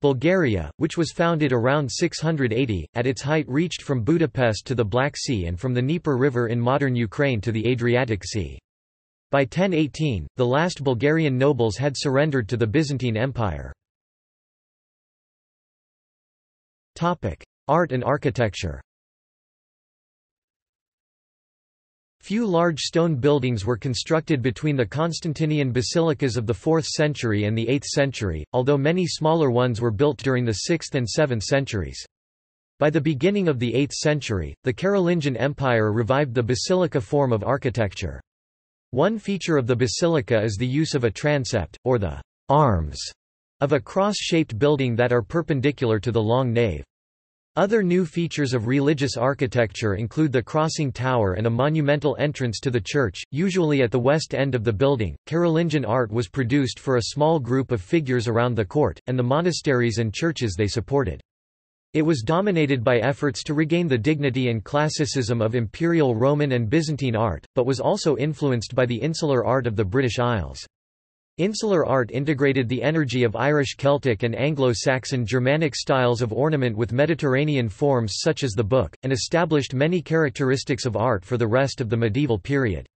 Bulgaria, which was founded around 680, at its height reached from Budapest to the Black Sea and from the Dnieper River in modern Ukraine to the Adriatic Sea. By 1018, the last Bulgarian nobles had surrendered to the Byzantine Empire. Art and architecture. Few large stone buildings were constructed between the Constantinian basilicas of the 4th century and the 8th century, although many smaller ones were built during the 6th and 7th centuries. By the beginning of the 8th century, the Carolingian Empire revived the basilica form of architecture. One feature of the basilica is the use of a transept, or the arms, of a cross-shaped building that are perpendicular to the long nave. Other new features of religious architecture include the crossing tower and a monumental entrance to the church, usually at the west end of the building. Carolingian art was produced for a small group of figures around the court, and the monasteries and churches they supported. It was dominated by efforts to regain the dignity and classicism of imperial Roman and Byzantine art, but was also influenced by the insular art of the British Isles. Insular art integrated the energy of Irish Celtic and Anglo-Saxon Germanic styles of ornament with Mediterranean forms such as the book, and established many characteristics of art for the rest of the medieval period.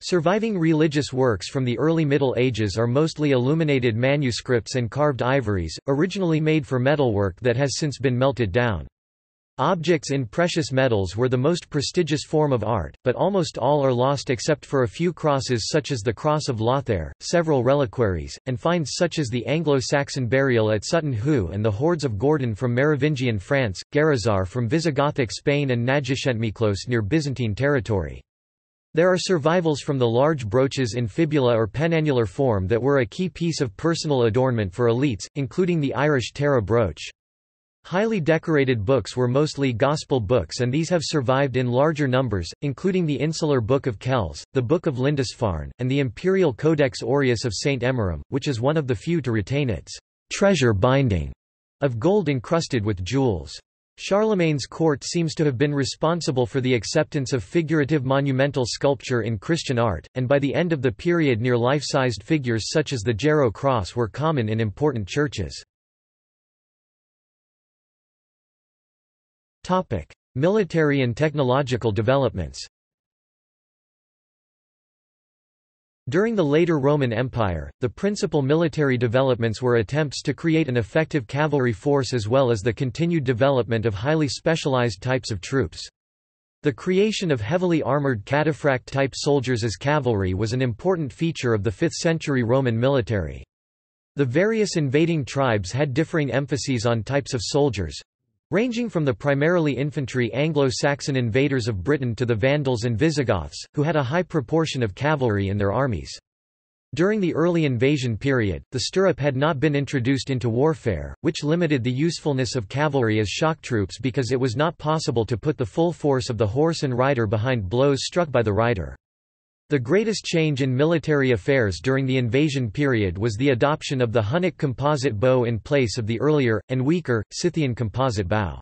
Surviving religious works from the early Middle Ages are mostly illuminated manuscripts and carved ivories, originally made for metalwork that has since been melted down. Objects in precious metals were the most prestigious form of art, but almost all are lost except for a few crosses such as the Cross of Lothair, several reliquaries, and finds such as the Anglo-Saxon burial at Sutton Hoo and the hoards of Gordon from Merovingian France, Gerizar from Visigothic Spain and Nagyshentmyklos near Byzantine territory. There are survivals from the large brooches in fibula or penannular form that were a key piece of personal adornment for elites, including the Irish Tara brooch. Highly decorated books were mostly Gospel books and these have survived in larger numbers, including the Insular Book of Kells, the Book of Lindisfarne, and the Imperial Codex Aureus of St. Emmeram, which is one of the few to retain its treasure binding of gold encrusted with jewels. Charlemagne's court seems to have been responsible for the acceptance of figurative monumental sculpture in Christian art, and by the end of the period near life-sized figures such as the Jarrow Cross were common in important churches. Military and technological developments. During the later Roman Empire, the principal military developments were attempts to create an effective cavalry force as well as the continued development of highly specialized types of troops. The creation of heavily armored cataphract-type soldiers as cavalry was an important feature of the 5th-century Roman military. The various invading tribes had differing emphases on types of soldiers, ranging from the primarily infantry Anglo-Saxon invaders of Britain to the Vandals and Visigoths, who had a high proportion of cavalry in their armies. During the early invasion period, the stirrup had not been introduced into warfare, which limited the usefulness of cavalry as shock troops because it was not possible to put the full force of the horse and rider behind blows struck by the rider. The greatest change in military affairs during the invasion period was the adoption of the Hunnic composite bow in place of the earlier, and weaker, Scythian composite bow.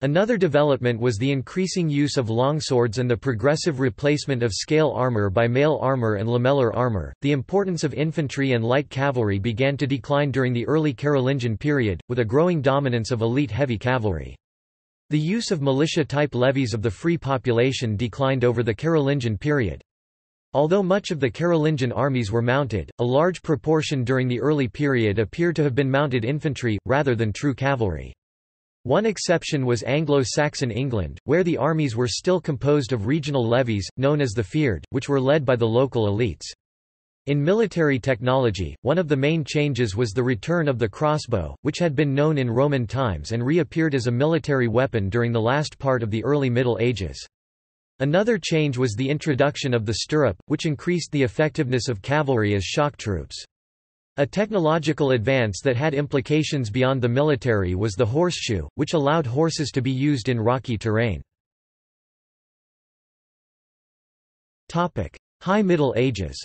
Another development was the increasing use of longswords and the progressive replacement of scale armor by mail armor and lamellar armor. The importance of infantry and light cavalry began to decline during the early Carolingian period, with a growing dominance of elite heavy cavalry. The use of militia-type levies of the free population declined over the Carolingian period. Although much of the Carolingian armies were mounted, a large proportion during the early period appear to have been mounted infantry, rather than true cavalry. One exception was Anglo-Saxon England, where the armies were still composed of regional levies, known as the feared, which were led by the local elites. In military technology, one of the main changes was the return of the crossbow, which had been known in Roman times and reappeared as a military weapon during the last part of the early Middle Ages. Another change was the introduction of the stirrup, which increased the effectiveness of cavalry as shock troops. A technological advance that had implications beyond the military was the horseshoe, which allowed horses to be used in rocky terrain. Topic: High Middle Ages.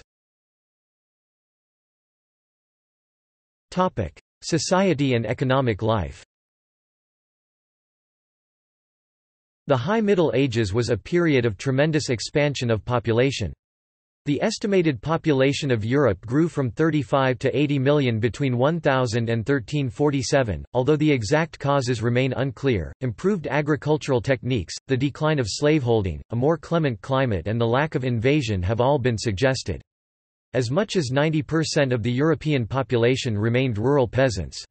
Topic: Society and economic life. The High Middle Ages was a period of tremendous expansion of population. The estimated population of Europe grew from 35 to 80 million between 1000 and 1347, although the exact causes remain unclear. Improved agricultural techniques, the decline of slaveholding, a more clement climate, and the lack of invasion have all been suggested. As much as 90% of the European population remained rural peasants.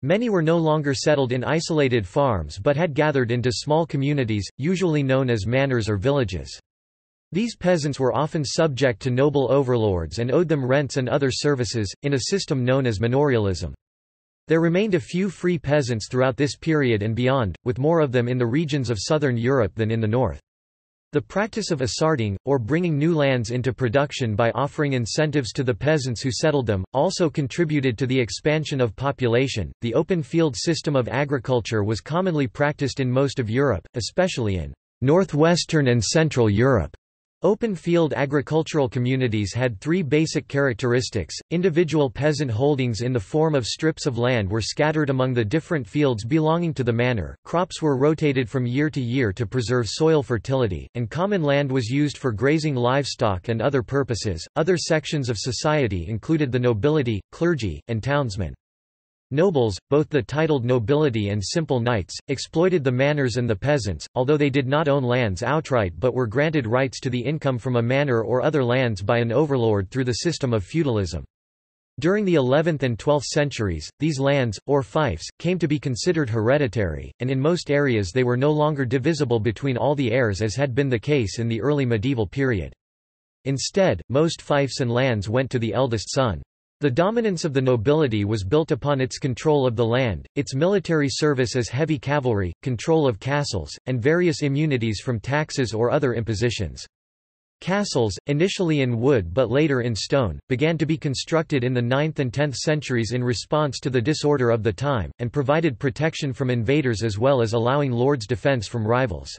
Many were no longer settled in isolated farms but had gathered into small communities, usually known as manors or villages. These peasants were often subject to noble overlords and owed them rents and other services, in a system known as manorialism. There remained a few free peasants throughout this period and beyond, with more of them in the regions of southern Europe than in the north. The practice of assarding, or bringing new lands into production by offering incentives to the peasants who settled them, also contributed to the expansion of population. The open field system of agriculture was commonly practiced in most of Europe, especially in northwestern and central Europe. Open field agricultural communities had three basic characteristics. Individual peasant holdings in the form of strips of land were scattered among the different fields belonging to the manor, crops were rotated from year to year to preserve soil fertility, and common land was used for grazing livestock and other purposes. Other sections of society included the nobility, clergy, and townsmen. Nobles, both the titled nobility and simple knights, exploited the manors and the peasants, although they did not own lands outright but were granted rights to the income from a manor or other lands by an overlord through the system of feudalism. During the 11th and 12th centuries, these lands, or fiefs, came to be considered hereditary, and in most areas they were no longer divisible between all the heirs as had been the case in the early medieval period. Instead, most fiefs and lands went to the eldest son. The dominance of the nobility was built upon its control of the land, its military service as heavy cavalry, control of castles, and various immunities from taxes or other impositions. Castles, initially in wood but later in stone, began to be constructed in the 9th and 10th centuries in response to the disorder of the time, and provided protection from invaders as well as allowing lords' defense from rivals.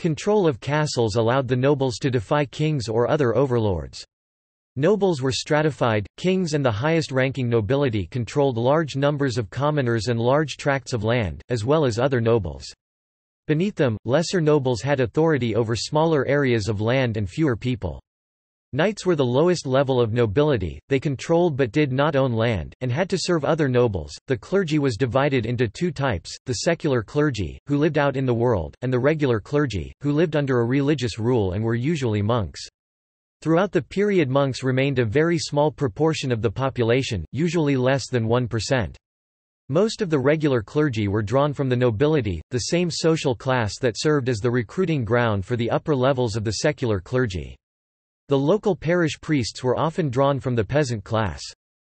Control of castles allowed the nobles to defy kings or other overlords. Nobles were stratified, kings and the highest-ranking nobility controlled large numbers of commoners and large tracts of land, as well as other nobles. Beneath them, lesser nobles had authority over smaller areas of land and fewer people. Knights were the lowest level of nobility, they controlled but did not own land, and had to serve other nobles. The clergy was divided into two types, the secular clergy, who lived out in the world, and the regular clergy, who lived under a religious rule and were usually monks. Throughout the period, monks remained a very small proportion of the population, usually less than 1%. Most of the regular clergy were drawn from the nobility, the same social class that served as the recruiting ground for the upper levels of the secular clergy. The local parish priests were often drawn from the peasant class.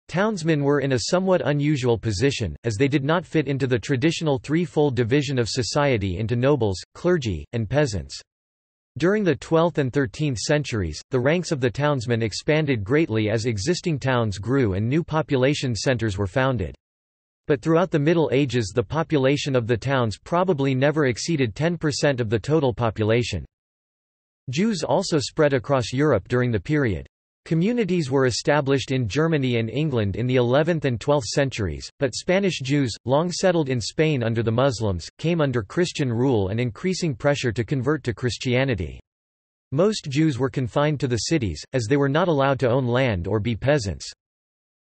Townsmen were in a somewhat unusual position, as they did not fit into the traditional threefold division of society into nobles, clergy, and peasants. During the 12th and 13th centuries, the ranks of the townsmen expanded greatly as existing towns grew and new population centers were founded. But throughout the Middle Ages the population of the towns probably never exceeded 10% of the total population. Jews also spread across Europe during the period. Communities were established in Germany and England in the 11th and 12th centuries, but Spanish Jews, long settled in Spain under the Muslims, came under Christian rule and increasing pressure to convert to Christianity. Most Jews were confined to the cities, as they were not allowed to own land or be peasants.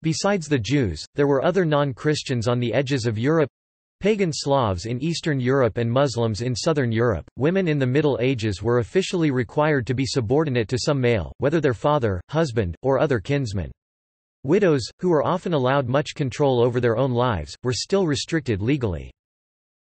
Besides the Jews, there were other non-Christians on the edges of Europe. Pagan Slavs in Eastern Europe and Muslims in Southern Europe. Women in the Middle Ages were officially required to be subordinate to some male, whether their father, husband, or other kinsman. Widows, who were often allowed much control over their own lives, were still restricted legally.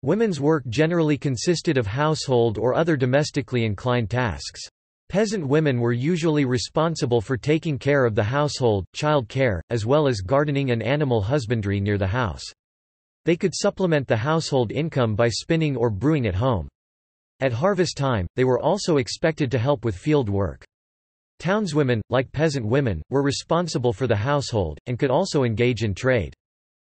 Women's work generally consisted of household or other domestically inclined tasks. Peasant women were usually responsible for taking care of the household, child care, as well as gardening and animal husbandry near the house. They could supplement the household income by spinning or brewing at home. At harvest time, they were also expected to help with field work. Townswomen, like peasant women, were responsible for the household, and could also engage in trade.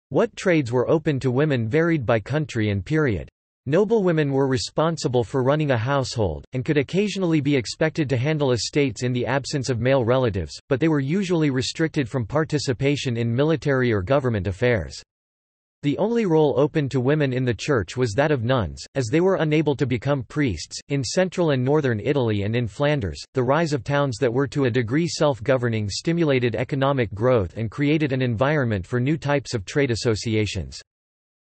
What trades were open to women varied by country and period. Noblewomen were responsible for running a household, and could occasionally be expected to handle estates in the absence of male relatives, but they were usually restricted from participation in military or government affairs. The only role open to women in the church was that of nuns, as they were unable to become priests. In central and northern Italy and in Flanders, the rise of towns that were to a degree self-governing stimulated economic growth and created an environment for new types of trade associations.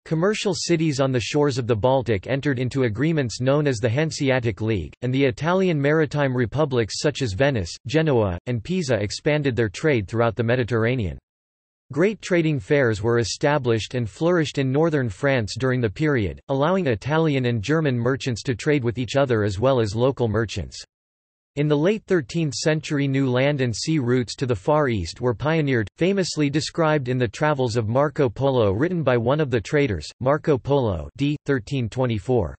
Commercial cities on the shores of the Baltic entered into agreements known as the Hanseatic League, and the Italian maritime republics such as Venice, Genoa, and Pisa expanded their trade throughout the Mediterranean. Great trading fairs were established and flourished in northern France during the period, allowing Italian and German merchants to trade with each other as well as local merchants. In the late 13th century, new land and sea routes to the Far East were pioneered, famously described in the Travels of Marco Polo written by one of the traders, Marco Polo d. 1324.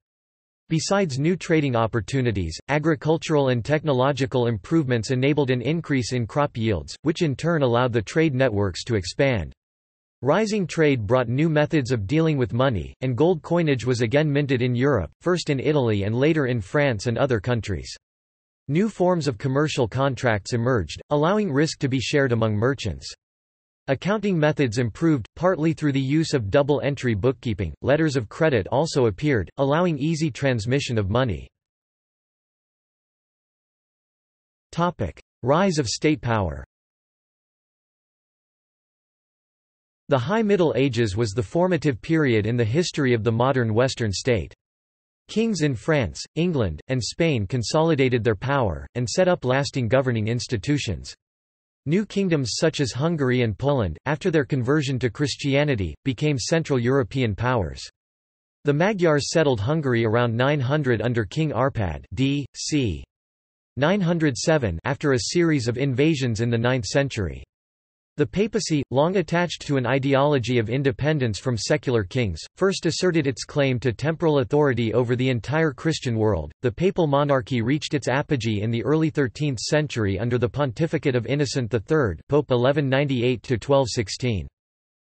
Besides new trading opportunities, agricultural and technological improvements enabled an increase in crop yields, which in turn allowed the trade networks to expand. Rising trade brought new methods of dealing with money, and gold coinage was again minted in Europe, first in Italy and later in France and other countries. New forms of commercial contracts emerged, allowing risk to be shared among merchants. Accounting methods improved, partly through the use of double-entry bookkeeping. Letters of credit also appeared, allowing easy transmission of money. Rise of state power. The High Middle Ages was the formative period in the history of the modern Western state. Kings in France, England, and Spain consolidated their power, and set up lasting governing institutions. New kingdoms such as Hungary and Poland, after their conversion to Christianity, became Central European powers. The Magyars settled Hungary around 900 under King Arpad d.c. 907 after a series of invasions in the 9th century. The papacy, long attached to an ideology of independence from secular kings, first asserted its claim to temporal authority over the entire Christian world. The papal monarchy reached its apogee in the early 13th century under the pontificate of Innocent III, Pope 1198–1216.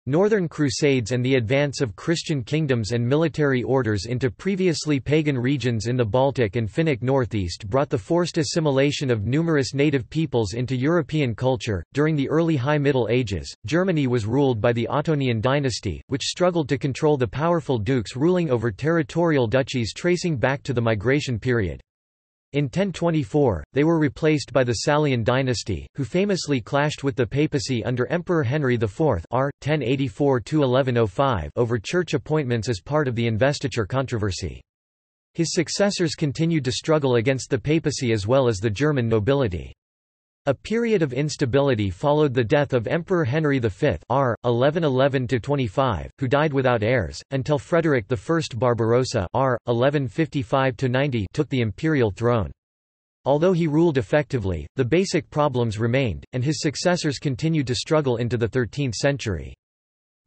Northern Crusades and the advance of Christian kingdoms and military orders into previously pagan regions in the Baltic and Finnic northeast brought the forced assimilation of numerous native peoples into European culture. During the early High Middle Ages, Germany was ruled by the Ottonian dynasty, which struggled to control the powerful dukes ruling over territorial duchies tracing back to the migration period. In 1024, they were replaced by the Salian dynasty, who famously clashed with the papacy under Emperor Henry IV (r. 1084–1105) over church appointments as part of the investiture controversy. His successors continued to struggle against the papacy as well as the German nobility. A period of instability followed the death of Emperor Henry V (r. 1111–25), who died without heirs, until Frederick I Barbarossa (r. 1155–90) took the imperial throne. Although he ruled effectively, the basic problems remained, and his successors continued to struggle into the 13th century.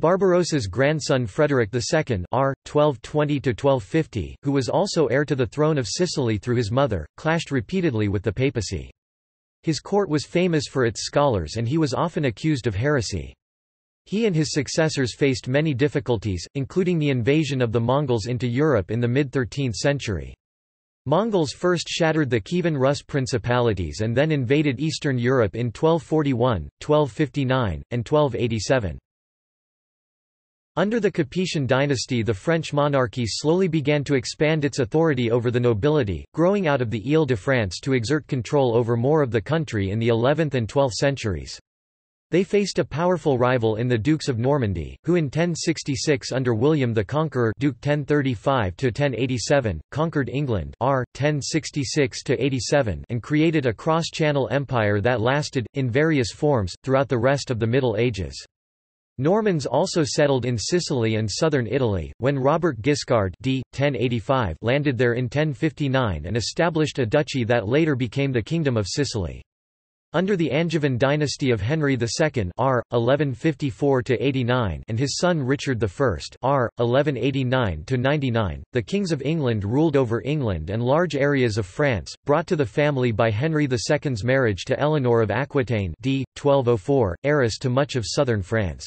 Barbarossa's grandson Frederick II (r. 1220–1250), who was also heir to the throne of Sicily through his mother, clashed repeatedly with the papacy. His court was famous for its scholars and he was often accused of heresy. He and his successors faced many difficulties, including the invasion of the Mongols into Europe in the mid-13th century. Mongols first shattered the Kievan Rus principalities and then invaded Eastern Europe in 1241, 1259, and 1287. Under the Capetian dynasty, the French monarchy slowly began to expand its authority over the nobility, growing out of the Ile-de-France to exert control over more of the country in the 11th and 12th centuries. They faced a powerful rival in the Dukes of Normandy, who in 1066 under William the Conqueror Duke 1035–1087, conquered England r. 1066–87 and created a cross-channel empire that lasted, in various forms, throughout the rest of the Middle Ages. Normans also settled in Sicily and southern Italy, when Robert Guiscard d. 1085 landed there in 1059 and established a duchy that later became the Kingdom of Sicily. Under the Angevin dynasty of Henry II r. 1154–89 and his son Richard I r. 1189–99, the kings of England ruled over England and large areas of France, brought to the family by Henry II's marriage to Eleanor of Aquitaine d. 1204, heiress to much of southern France.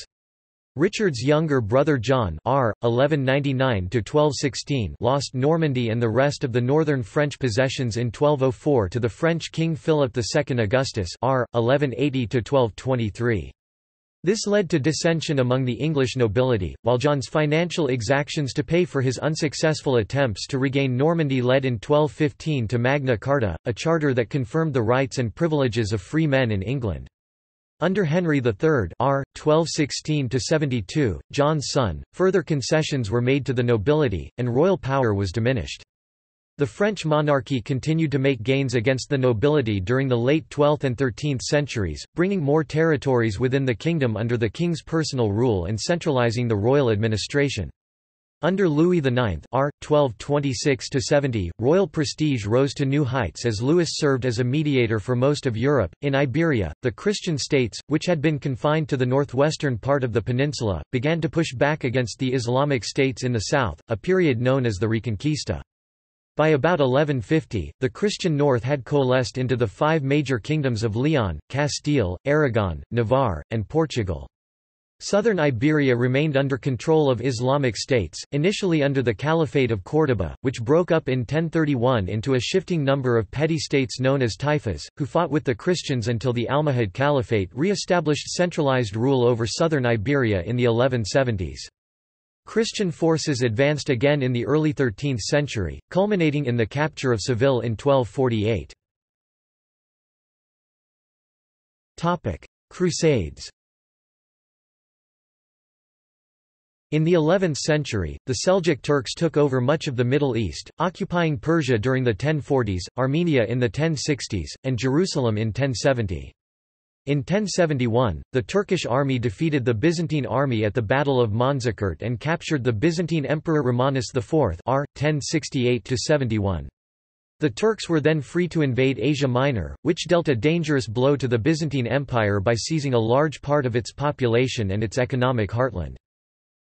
Richard's younger brother John r. 1199–1216 lost Normandy and the rest of the northern French possessions in 1204 to the French King Philip II Augustus r. 1180–1223. This led to dissension among the English nobility, while John's financial exactions to pay for his unsuccessful attempts to regain Normandy led in 1215 to Magna Carta, a charter that confirmed the rights and privileges of free men in England. Under Henry III r. 1216–72, John's son, further concessions were made to the nobility, and royal power was diminished. The French monarchy continued to make gains against the nobility during the late 12th and 13th centuries, bringing more territories within the kingdom under the king's personal rule and centralizing the royal administration. Under Louis IX r. 1226–70, royal prestige rose to new heights as Louis served as a mediator for most of Europe. In Iberia, the Christian states, which had been confined to the northwestern part of the peninsula, began to push back against the Islamic states in the south, a period known as the Reconquista. By about 1150, the Christian north had coalesced into the five major kingdoms of Leon, Castile, Aragon, Navarre, and Portugal. Southern Iberia remained under control of Islamic states, initially under the Caliphate of Córdoba, which broke up in 1031 into a shifting number of petty states known as taifas, who fought with the Christians until the Almohad Caliphate re-established centralized rule over southern Iberia in the 1170s. Christian forces advanced again in the early 13th century, culminating in the capture of Seville in 1248. Crusades. In the 11th century, the Seljuk Turks took over much of the Middle East, occupying Persia during the 1040s, Armenia in the 1060s, and Jerusalem in 1070. In 1071, the Turkish army defeated the Byzantine army at the Battle of Manzikert and captured the Byzantine Emperor Romanus IV (r. 1068–71). The Turks were then free to invade Asia Minor, which dealt a dangerous blow to the Byzantine Empire by seizing a large part of its population and its economic heartland.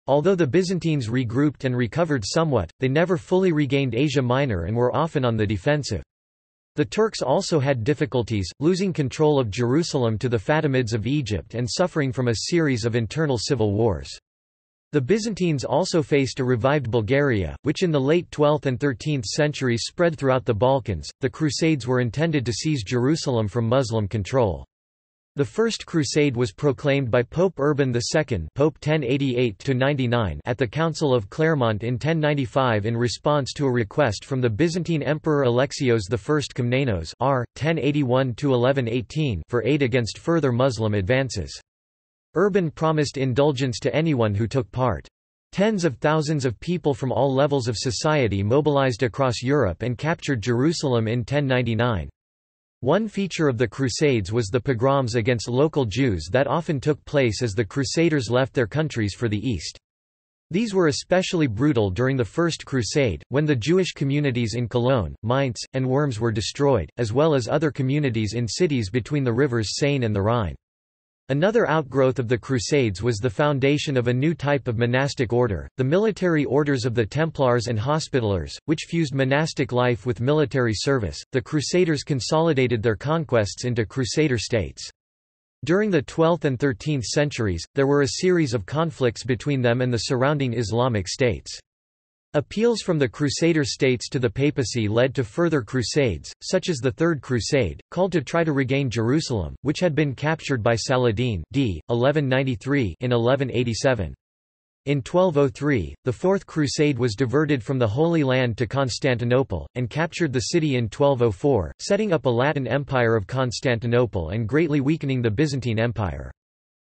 Although the Byzantines regrouped and recovered somewhat, they never fully regained Asia Minor and were often on the defensive. The Turks also had difficulties, losing control of Jerusalem to the Fatimids of Egypt and suffering from a series of internal civil wars. The Byzantines also faced a revived Bulgaria, which in the late 12th and 13th centuries spread throughout the Balkans. The Crusades were intended to seize Jerusalem from Muslim control. The First Crusade was proclaimed by Pope Urban II (Pope 1088–99) at the Council of Clermont in 1095 in response to a request from the Byzantine Emperor Alexios I Komnenos (r. 1081–1118) for aid against further Muslim advances. Urban promised indulgence to anyone who took part. Tens of thousands of people from all levels of society mobilized across Europe and captured Jerusalem in 1099. One feature of the Crusades was the pogroms against local Jews that often took place as the Crusaders left their countries for the East. These were especially brutal during the First Crusade, when the Jewish communities in Cologne, Mainz, and Worms were destroyed, as well as other communities in cities between the rivers Seine and the Rhine. Another outgrowth of the Crusades was the foundation of a new type of monastic order, the military orders of the Templars and Hospitallers, which fused monastic life with military service. The Crusaders consolidated their conquests into Crusader states. During the 12th and 13th centuries, there were a series of conflicts between them and the surrounding Islamic states. Appeals from the Crusader states to the papacy led to further crusades, such as the Third Crusade, called to try to regain Jerusalem, which had been captured by Saladin d. 1193 in 1187. In 1203, the Fourth Crusade was diverted from the Holy Land to Constantinople, and captured the city in 1204, setting up a Latin Empire of Constantinople and greatly weakening the Byzantine Empire.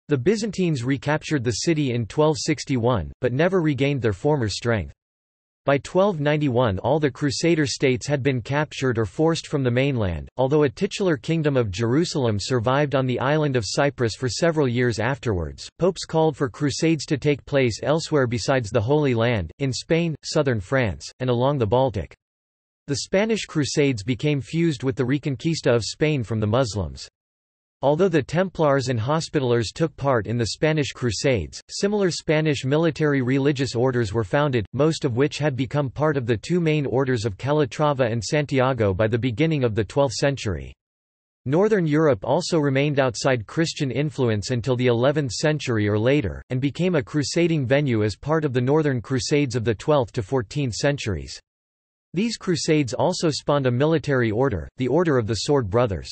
The Byzantines recaptured the city in 1261, but never regained their former strength. By 1291 all the Crusader states had been captured or forced from the mainland, although a titular kingdom of Jerusalem survived on the island of Cyprus for several years afterwards. Popes called for crusades to take place elsewhere besides the Holy Land, in Spain, southern France, and along the Baltic. The Spanish Crusades became fused with the Reconquista of Spain from the Muslims. Although the Templars and Hospitallers took part in the Spanish Crusades, similar Spanish military religious orders were founded, most of which had become part of the two main orders of Calatrava and Santiago by the beginning of the 12th century. Northern Europe also remained outside Christian influence until the 11th century or later, and became a crusading venue as part of the Northern Crusades of the 12th to 14th centuries. These crusades also spawned a military order, the Order of the Sword Brothers.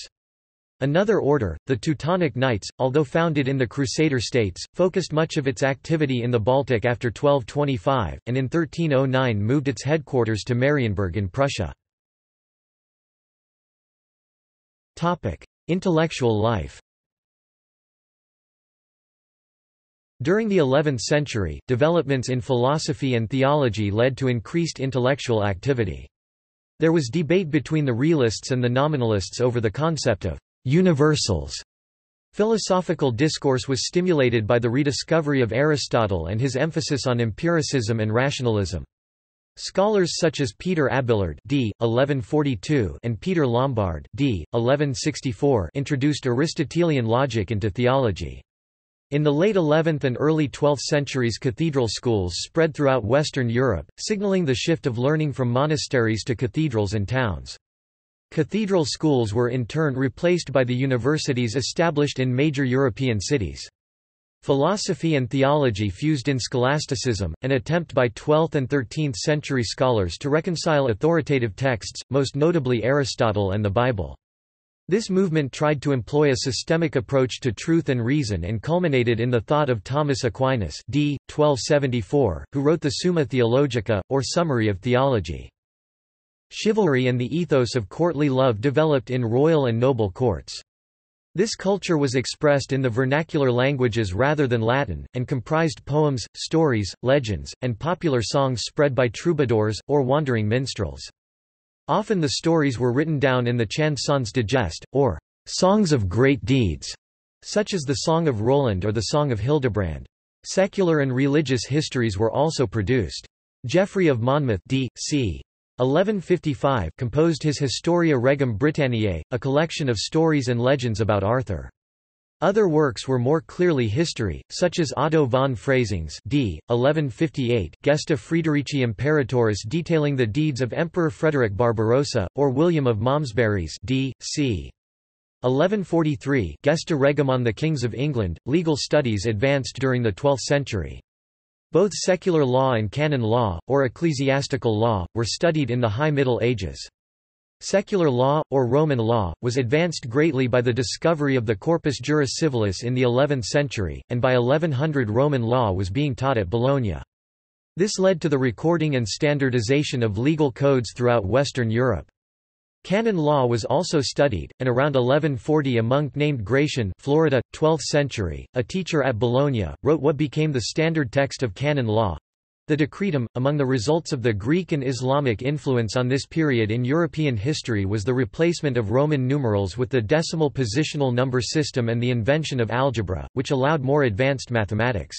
Another order, the Teutonic Knights, although founded in the Crusader states, focused much of its activity in the Baltic after 1225, and in 1309 moved its headquarters to Marienburg in Prussia. Intellectual life. During the 11th century, developments in philosophy and theology led to increased intellectual activity. There was debate between the realists and the nominalists over the concept of universals. Philosophical discourse was stimulated by the rediscovery of Aristotle and his emphasis on empiricism and rationalism. Scholars such as Peter Abelard d. 1142 and Peter Lombard d. 1164 introduced Aristotelian logic into theology. In the late 11th and early 12th centuries, cathedral schools spread throughout Western Europe, signaling the shift of learning from monasteries to cathedrals and towns. Cathedral schools were in turn replaced by the universities established in major European cities. Philosophy and theology fused in scholasticism, an attempt by 12th and 13th century scholars to reconcile authoritative texts, most notably Aristotle and the Bible. This movement tried to employ a systemic approach to truth and reason and culminated in the thought of Thomas Aquinas d. 1274, who wrote the Summa Theologica, or Summary of Theology. Chivalry and the ethos of courtly love developed in royal and noble courts. This culture was expressed in the vernacular languages rather than Latin, and comprised poems, stories, legends, and popular songs spread by troubadours, or wandering minstrels. Often the stories were written down in the chansons de geste, or songs of great deeds, such as the Song of Roland or the Song of Hildebrand. Secular and religious histories were also produced. Geoffrey of Monmouth d.c. 1155 composed his Historia Regum Britanniae, a collection of stories and legends about Arthur. Other works were more clearly history, such as Otto von Freysing's d. 1158 Gesta Friderici Imperatoris detailing the deeds of Emperor Frederick Barbarossa, or William of Malmesbury's d. c. 1143 Gesta Regum on the Kings of England. Legal studies advanced during the 12th century. Both secular law and canon law, or ecclesiastical law, were studied in the High Middle Ages. Secular law, or Roman law, was advanced greatly by the discovery of the Corpus Juris Civilis in the 11th century, and by 1100 Roman law was being taught at Bologna. This led to the recording and standardization of legal codes throughout Western Europe. Canon law was also studied, and around 1140 a monk named Gratian, Florida, 12th century, a teacher at Bologna, wrote what became the standard text of canon law—the Decretum. Among the results of the Greek and Islamic influence on this period in European history was the replacement of Roman numerals with the decimal positional number system and the invention of algebra, which allowed more advanced mathematics.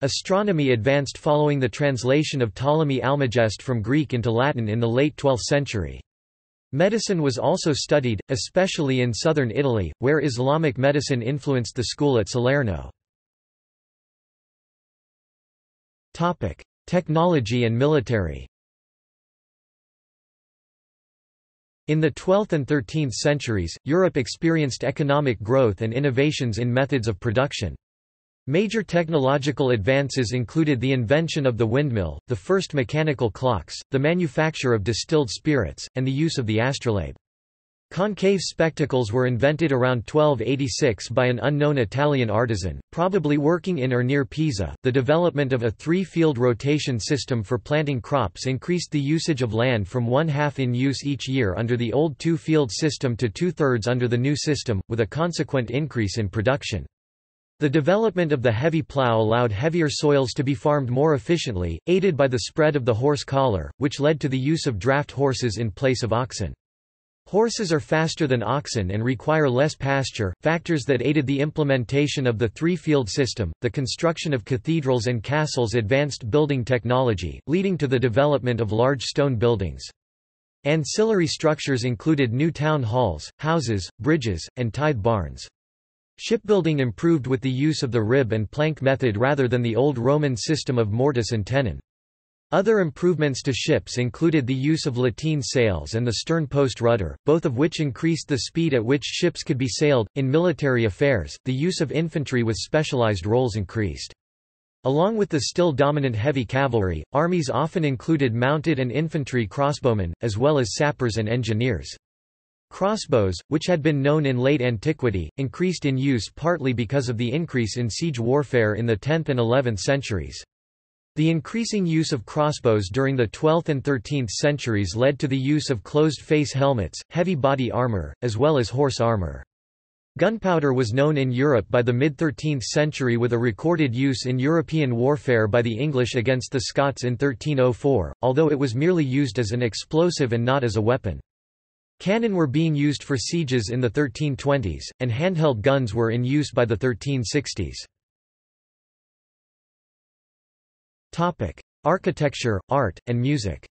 Astronomy advanced following the translation of Ptolemy Almagest from Greek into Latin in the late 12th century. Medicine was also studied, especially in southern Italy, where Islamic medicine influenced the school at Salerno. Topic: Technology and military. In the 12th and 13th centuries, Europe experienced economic growth and innovations in methods of production. Major technological advances included the invention of the windmill, the first mechanical clocks, the manufacture of distilled spirits, and the use of the astrolabe. Concave spectacles were invented around 1286 by an unknown Italian artisan, probably working in or near Pisa. The development of a three-field rotation system for planting crops increased the usage of land from 1/2 in use each year under the old two-field system to 2/3 under the new system, with a consequent increase in production. The development of the heavy plough allowed heavier soils to be farmed more efficiently, aided by the spread of the horse collar, which led to the use of draft horses in place of oxen. Horses are faster than oxen and require less pasture. Factors that aided the implementation of the three-field system, the construction of cathedrals and castles advanced building technology, leading to the development of large stone buildings. Ancillary structures included new town halls, houses, bridges, and tithe barns. Shipbuilding improved with the use of the rib and plank method rather than the old Roman system of mortise and tenon. Other improvements to ships included the use of lateen sails and the stern post rudder, both of which increased the speed at which ships could be sailed. In military affairs, the use of infantry with specialized roles increased. Along with the still dominant heavy cavalry, armies often included mounted and infantry crossbowmen, as well as sappers and engineers. Crossbows, which had been known in late antiquity, increased in use partly because of the increase in siege warfare in the 10th and 11th centuries. The increasing use of crossbows during the 12th and 13th centuries led to the use of closed-face helmets, heavy body armor, as well as horse armor. Gunpowder was known in Europe by the mid-13th century with a recorded use in European warfare by the English against the Scots in 1304, although it was merely used as an explosive and not as a weapon. Cannon were being used for sieges in the 1320s, and handheld guns were in use by the 1360s. Topic: Architecture, art, and music.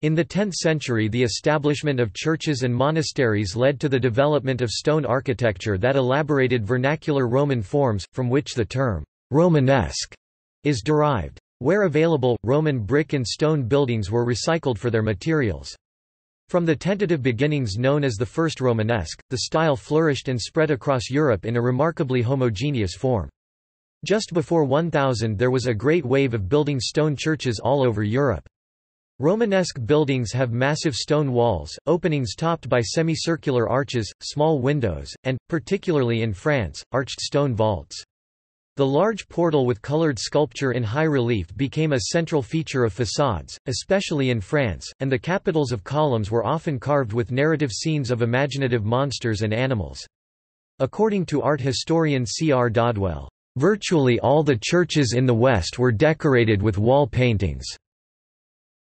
In the 10th century, the establishment of churches and monasteries led to the development of stone architecture that elaborated vernacular Roman forms, from which the term Romanesque is derived. Where available, Roman brick and stone buildings were recycled for their materials. From the tentative beginnings known as the First Romanesque, the style flourished and spread across Europe in a remarkably homogeneous form. Just before 1000 there was a great wave of building stone churches all over Europe. Romanesque buildings have massive stone walls, openings topped by semicircular arches, small windows, and, particularly in France, arched stone vaults. The large portal with colored sculpture in high relief became a central feature of facades, especially in France, and the capitals of columns were often carved with narrative scenes of imaginative monsters and animals. According to art historian C. R. Dodwell, "...virtually all the churches in the West were decorated with wall paintings,"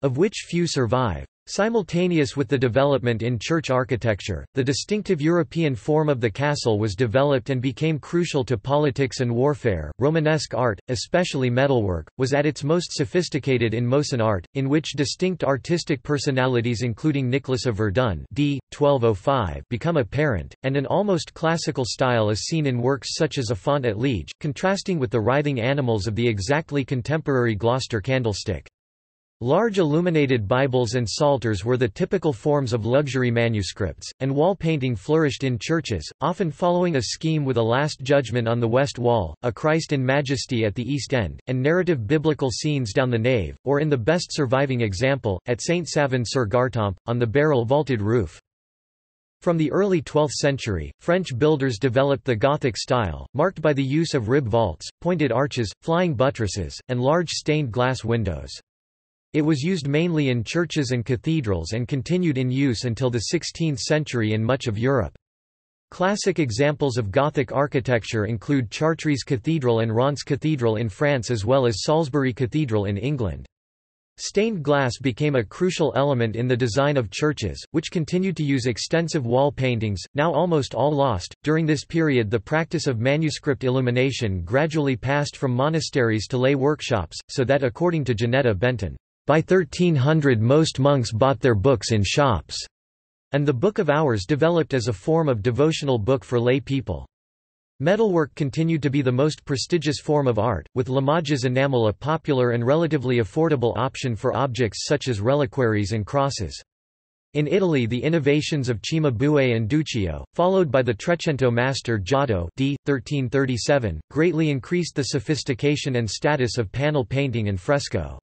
of which few survive. Simultaneous with the development in church architecture, the distinctive European form of the castle was developed and became crucial to politics and warfare. Romanesque art, especially metalwork, was at its most sophisticated in Mosin art, in which distinct artistic personalities including Nicholas of Verdun d. 1205 become apparent, and an almost classical style is seen in works such as A Font at Liege, contrasting with the writhing animals of the exactly contemporary Gloucester candlestick. Large illuminated Bibles and psalters were the typical forms of luxury manuscripts, and wall painting flourished in churches, often following a scheme with a Last Judgment on the West Wall, a Christ in Majesty at the East End, and narrative biblical scenes down the nave, or in the best surviving example, at St. Savin-sur-Gartempe, on the barrel-vaulted roof. From the early 12th century, French builders developed the Gothic style, marked by the use of rib vaults, pointed arches, flying buttresses, and large stained glass windows. It was used mainly in churches and cathedrals and continued in use until the 16th century in much of Europe. Classic examples of Gothic architecture include Chartres Cathedral and Reims Cathedral in France, as well as Salisbury Cathedral in England. Stained glass became a crucial element in the design of churches, which continued to use extensive wall paintings, now almost all lost. During this period, the practice of manuscript illumination gradually passed from monasteries to lay workshops, so that according to Janetta Benton, by 1300 most monks bought their books in shops, and the Book of Hours developed as a form of devotional book for lay people. Metalwork continued to be the most prestigious form of art, with Limoges enamel a popular and relatively affordable option for objects such as reliquaries and crosses. In Italy, the innovations of Cimabue and Duccio, followed by the Trecento master Giotto d. 1337, greatly increased the sophistication and status of panel painting and fresco.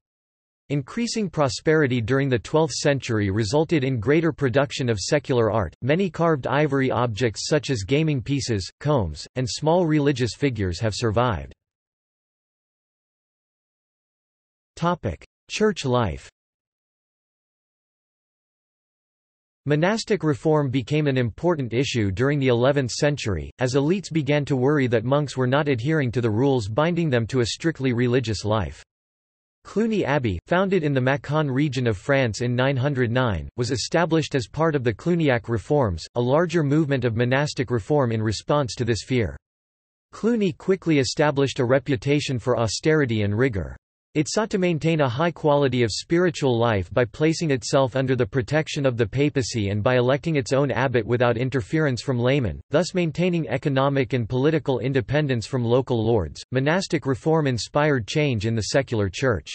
Increasing prosperity during the 12th century resulted in greater production of secular art. Many carved ivory objects such as gaming pieces, combs, and small religious figures have survived. Topic: Church life. Monastic reform became an important issue during the 11th century, as elites began to worry that monks were not adhering to the rules binding them to a strictly religious life. Cluny Abbey, founded in the Macon region of France in 909, was established as part of the Cluniac reforms, a larger movement of monastic reform in response to this fear. Cluny quickly established a reputation for austerity and rigor. It sought to maintain a high quality of spiritual life by placing itself under the protection of the papacy and by electing its own abbot without interference from laymen, thus maintaining economic and political independence from local lords. Monastic reform inspired change in the secular church.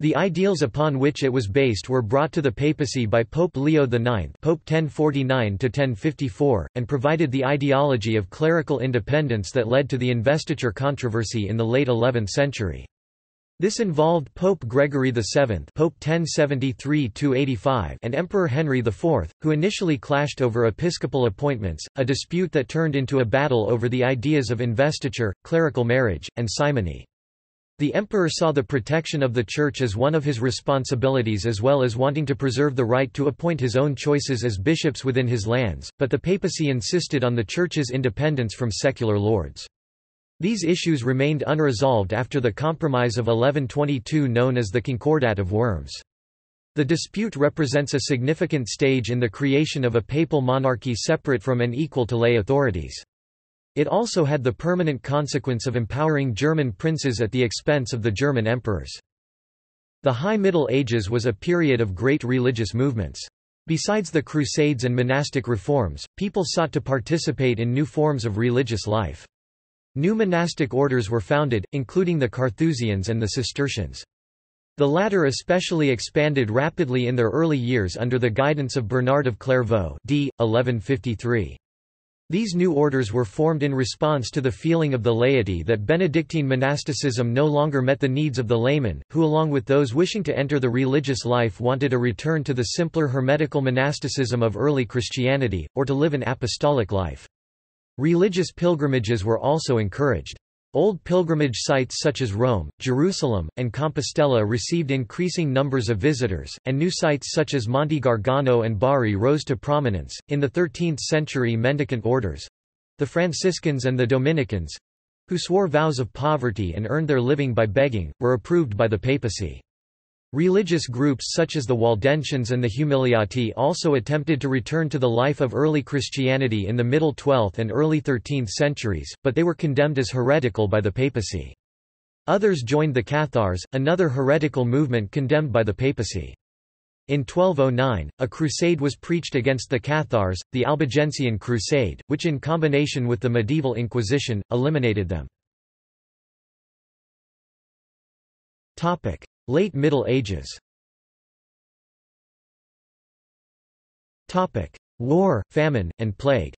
The ideals upon which it was based were brought to the papacy by Pope Leo IX, Pope 1049–1054, and provided the ideology of clerical independence that led to the investiture controversy in the late 11th century. This involved Pope Gregory VII (Pope 1073–85) and Emperor Henry IV, who initially clashed over episcopal appointments, a dispute that turned into a battle over the ideas of investiture, clerical marriage, and simony. The emperor saw the protection of the Church as one of his responsibilities, as well as wanting to preserve the right to appoint his own choices as bishops within his lands, but the papacy insisted on the Church's independence from secular lords. These issues remained unresolved after the Compromise of 1122 known as the Concordat of Worms. The dispute represents a significant stage in the creation of a papal monarchy separate from and equal to lay authorities. It also had the permanent consequence of empowering German princes at the expense of the German emperors. The High Middle Ages was a period of great religious movements. Besides the Crusades and monastic reforms, people sought to participate in new forms of religious life. New monastic orders were founded, including the Carthusians and the Cistercians. The latter especially expanded rapidly in their early years under the guidance of Bernard of Clairvaux d. 1153. These new orders were formed in response to the feeling of the laity that Benedictine monasticism no longer met the needs of the laymen, who along with those wishing to enter the religious life wanted a return to the simpler hermetical monasticism of early Christianity, or to live an apostolic life. Religious pilgrimages were also encouraged. Old pilgrimage sites such as Rome, Jerusalem, and Compostela received increasing numbers of visitors, and new sites such as Monte Gargano and Bari rose to prominence. In the 13th century, mendicant orders, the Franciscans and the Dominicans, who swore vows of poverty and earned their living by begging, were approved by the papacy. Religious groups such as the Waldensians and the Humiliati also attempted to return to the life of early Christianity in the middle 12th and early 13th centuries, but they were condemned as heretical by the papacy. Others joined the Cathars, another heretical movement condemned by the papacy. In 1209, a crusade was preached against the Cathars, the Albigensian Crusade, which in combination with the medieval Inquisition, eliminated them. Late Middle Ages. War, famine, and plague.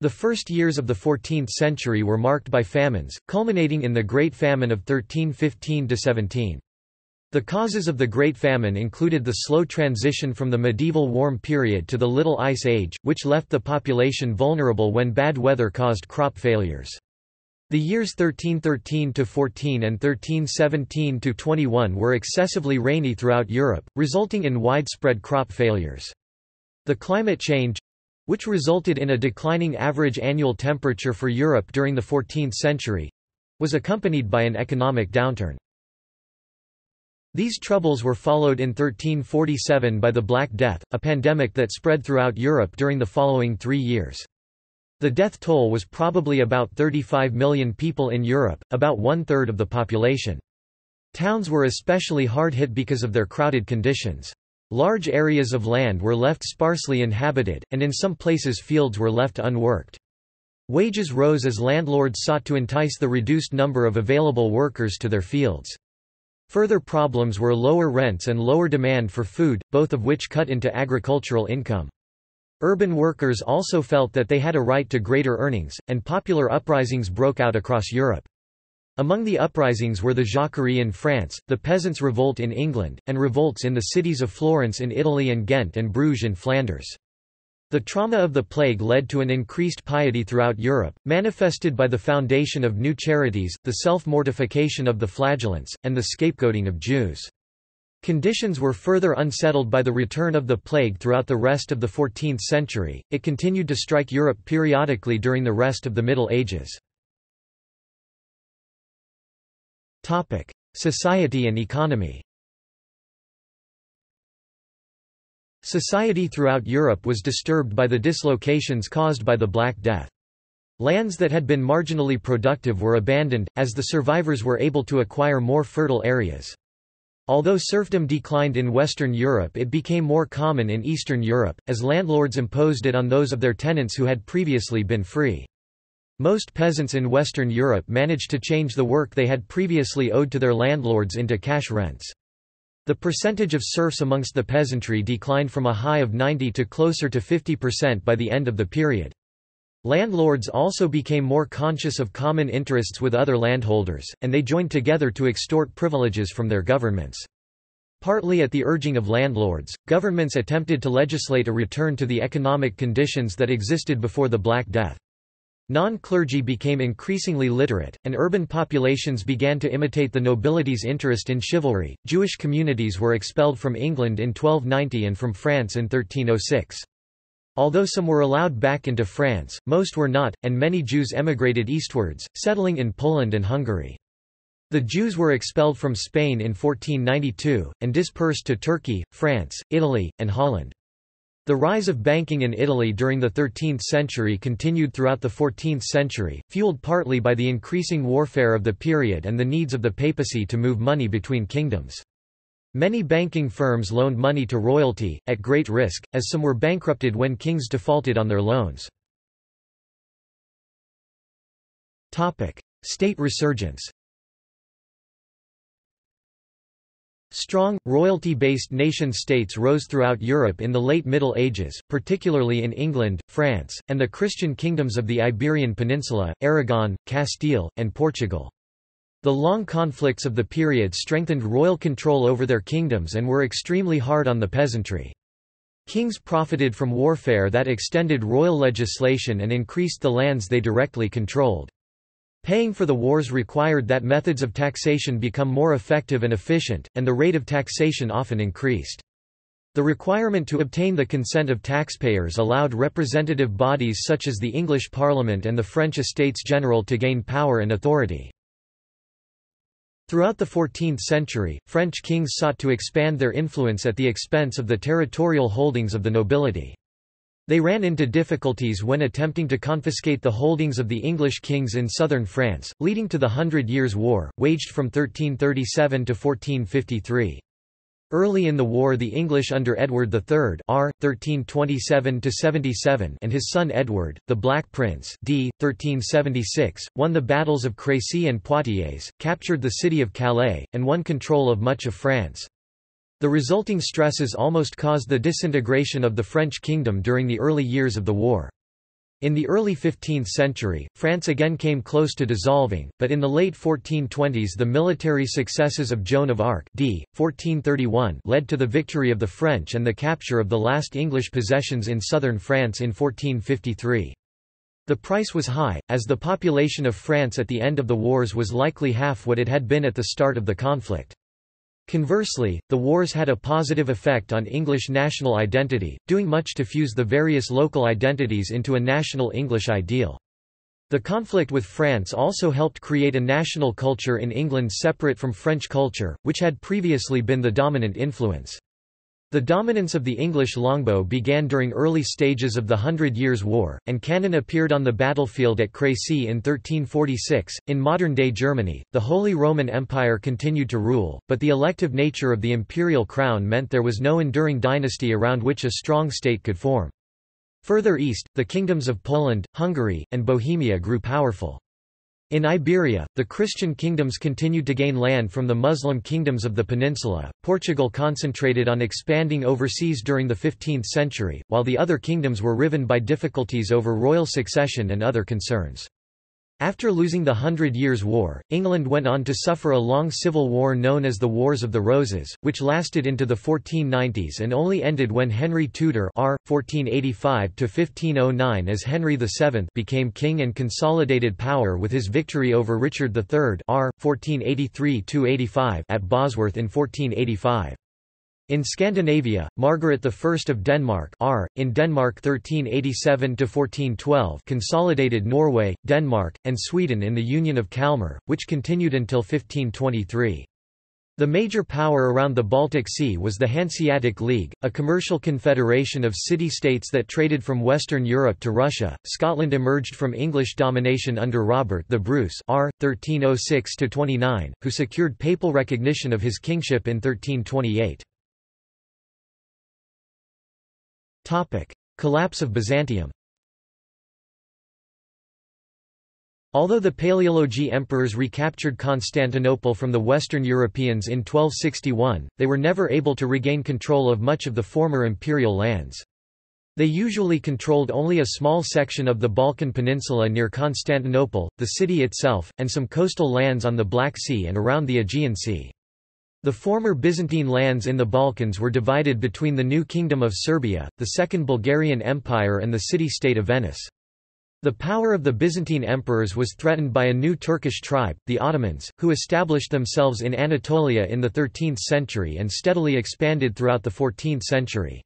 The first years of the 14th century were marked by famines, culminating in the Great Famine of 1315–17. The causes of the Great Famine included the slow transition from the medieval warm period to the Little Ice Age, which left the population vulnerable when bad weather caused crop failures. The years 1313–14 and 1317–21 were excessively rainy throughout Europe, resulting in widespread crop failures. The climate change—which resulted in a declining average annual temperature for Europe during the 14th century—was accompanied by an economic downturn. These troubles were followed in 1347 by the Black Death, a pandemic that spread throughout Europe during the following 3 years. The death toll was probably about 35 million people in Europe, about one-third of the population. Towns were especially hard hit because of their crowded conditions. Large areas of land were left sparsely inhabited, and in some places fields were left unworked. Wages rose as landlords sought to entice the reduced number of available workers to their fields. Further problems were lower rents and lower demand for food, both of which cut into agricultural income. Urban workers also felt that they had a right to greater earnings, and popular uprisings broke out across Europe. Among the uprisings were the Jacquerie in France, the Peasants' Revolt in England, and revolts in the cities of Florence in Italy and Ghent and Bruges in Flanders. The trauma of the plague led to an increased piety throughout Europe, manifested by the foundation of new charities, the self-mortification of the flagellants, and the scapegoating of Jews. Conditions were further unsettled by the return of the plague throughout the rest of the 14th century. It continued to strike Europe periodically during the rest of the Middle Ages. Topic: Society and economy. Society throughout Europe was disturbed by the dislocations caused by the Black Death. Lands that had been marginally productive were abandoned, as the survivors were able to acquire more fertile areas. Although serfdom declined in Western Europe, it became more common in Eastern Europe, as landlords imposed it on those of their tenants who had previously been free. Most peasants in Western Europe managed to change the work they had previously owed to their landlords into cash rents. The percentage of serfs amongst the peasantry declined from a high of 90% to closer to 50% by the end of the period. Landlords also became more conscious of common interests with other landholders, and they joined together to extort privileges from their governments. Partly at the urging of landlords, governments attempted to legislate a return to the economic conditions that existed before the Black Death. Non-clergy became increasingly literate, and urban populations began to imitate the nobility's interest in chivalry. Jewish communities were expelled from England in 1290 and from France in 1306. Although some were allowed back into France, most were not, and many Jews emigrated eastwards, settling in Poland and Hungary. The Jews were expelled from Spain in 1492, and dispersed to Turkey, France, Italy, and Holland. The rise of banking in Italy during the 13th century continued throughout the 14th century, fueled partly by the increasing warfare of the period and the needs of the papacy to move money between kingdoms. Many banking firms loaned money to royalty, at great risk, as some were bankrupted when kings defaulted on their loans. State resurgence. Strong, royalty-based nation-states rose throughout Europe in the late Middle Ages, particularly in England, France, and the Christian kingdoms of the Iberian Peninsula, Aragon, Castile, and Portugal. The long conflicts of the period strengthened royal control over their kingdoms and were extremely hard on the peasantry. Kings profited from warfare that extended royal legislation and increased the lands they directly controlled. Paying for the wars required that methods of taxation become more effective and efficient, and the rate of taxation often increased. The requirement to obtain the consent of taxpayers allowed representative bodies such as the English Parliament and the French Estates General to gain power and authority. Throughout the 14th century, French kings sought to expand their influence at the expense of the territorial holdings of the nobility. They ran into difficulties when attempting to confiscate the holdings of the English kings in southern France, leading to the Hundred Years' War, waged from 1337 to 1453. Early in the war, the English under Edward III (r. 1327–77) and his son Edward, the Black Prince (d. 1376), won the battles of Crécy and Poitiers, captured the city of Calais, and won control of much of France. The resulting stresses almost caused the disintegration of the French kingdom during the early years of the war. In the early 15th century, France again came close to dissolving, but in the late 1420s the military successes of Joan of Arc d. 1431 led to the victory of the French and the capture of the last English possessions in southern France in 1453. The price was high, as the population of France at the end of the wars was likely half what it had been at the start of the conflict. Conversely, the wars had a positive effect on English national identity, doing much to fuse the various local identities into a national English ideal. The conflict with France also helped create a national culture in England separate from French culture, which had previously been the dominant influence. The dominance of the English longbow began during early stages of the Hundred Years' War, and cannon appeared on the battlefield at Crécy in 1346. In modern-day Germany, the Holy Roman Empire continued to rule, but the elective nature of the imperial crown meant there was no enduring dynasty around which a strong state could form. Further east, the kingdoms of Poland, Hungary, and Bohemia grew powerful. In Iberia, the Christian kingdoms continued to gain land from the Muslim kingdoms of the peninsula. Portugal concentrated on expanding overseas during the 15th century, while the other kingdoms were riven by difficulties over royal succession and other concerns. After losing the Hundred Years' War, England went on to suffer a long civil war known as the Wars of the Roses, which lasted into the 1490s and only ended when Henry Tudor r. 1485–1509 as Henry VII became king and consolidated power with his victory over Richard III r. 1483–85 at Bosworth in 1485. In Scandinavia, Margaret I of Denmark r. in Denmark 1387–1412 consolidated Norway, Denmark, and Sweden in the Union of Kalmar, which continued until 1523. The major power around the Baltic Sea was the Hanseatic League, a commercial confederation of city-states that traded from Western Europe to Russia. Scotland emerged from English domination under Robert the Bruce r. 1306–29, who secured papal recognition of his kingship in 1328. Collapse of Byzantium. Although the Palaeologi emperors recaptured Constantinople from the Western Europeans in 1261, they were never able to regain control of much of the former imperial lands. They usually controlled only a small section of the Balkan Peninsula near Constantinople, the city itself, and some coastal lands on the Black Sea and around the Aegean Sea. The former Byzantine lands in the Balkans were divided between the new Kingdom of Serbia, the Second Bulgarian Empire and the city-state of Venice. The power of the Byzantine emperors was threatened by a new Turkish tribe, the Ottomans, who established themselves in Anatolia in the 13th century and steadily expanded throughout the 14th century.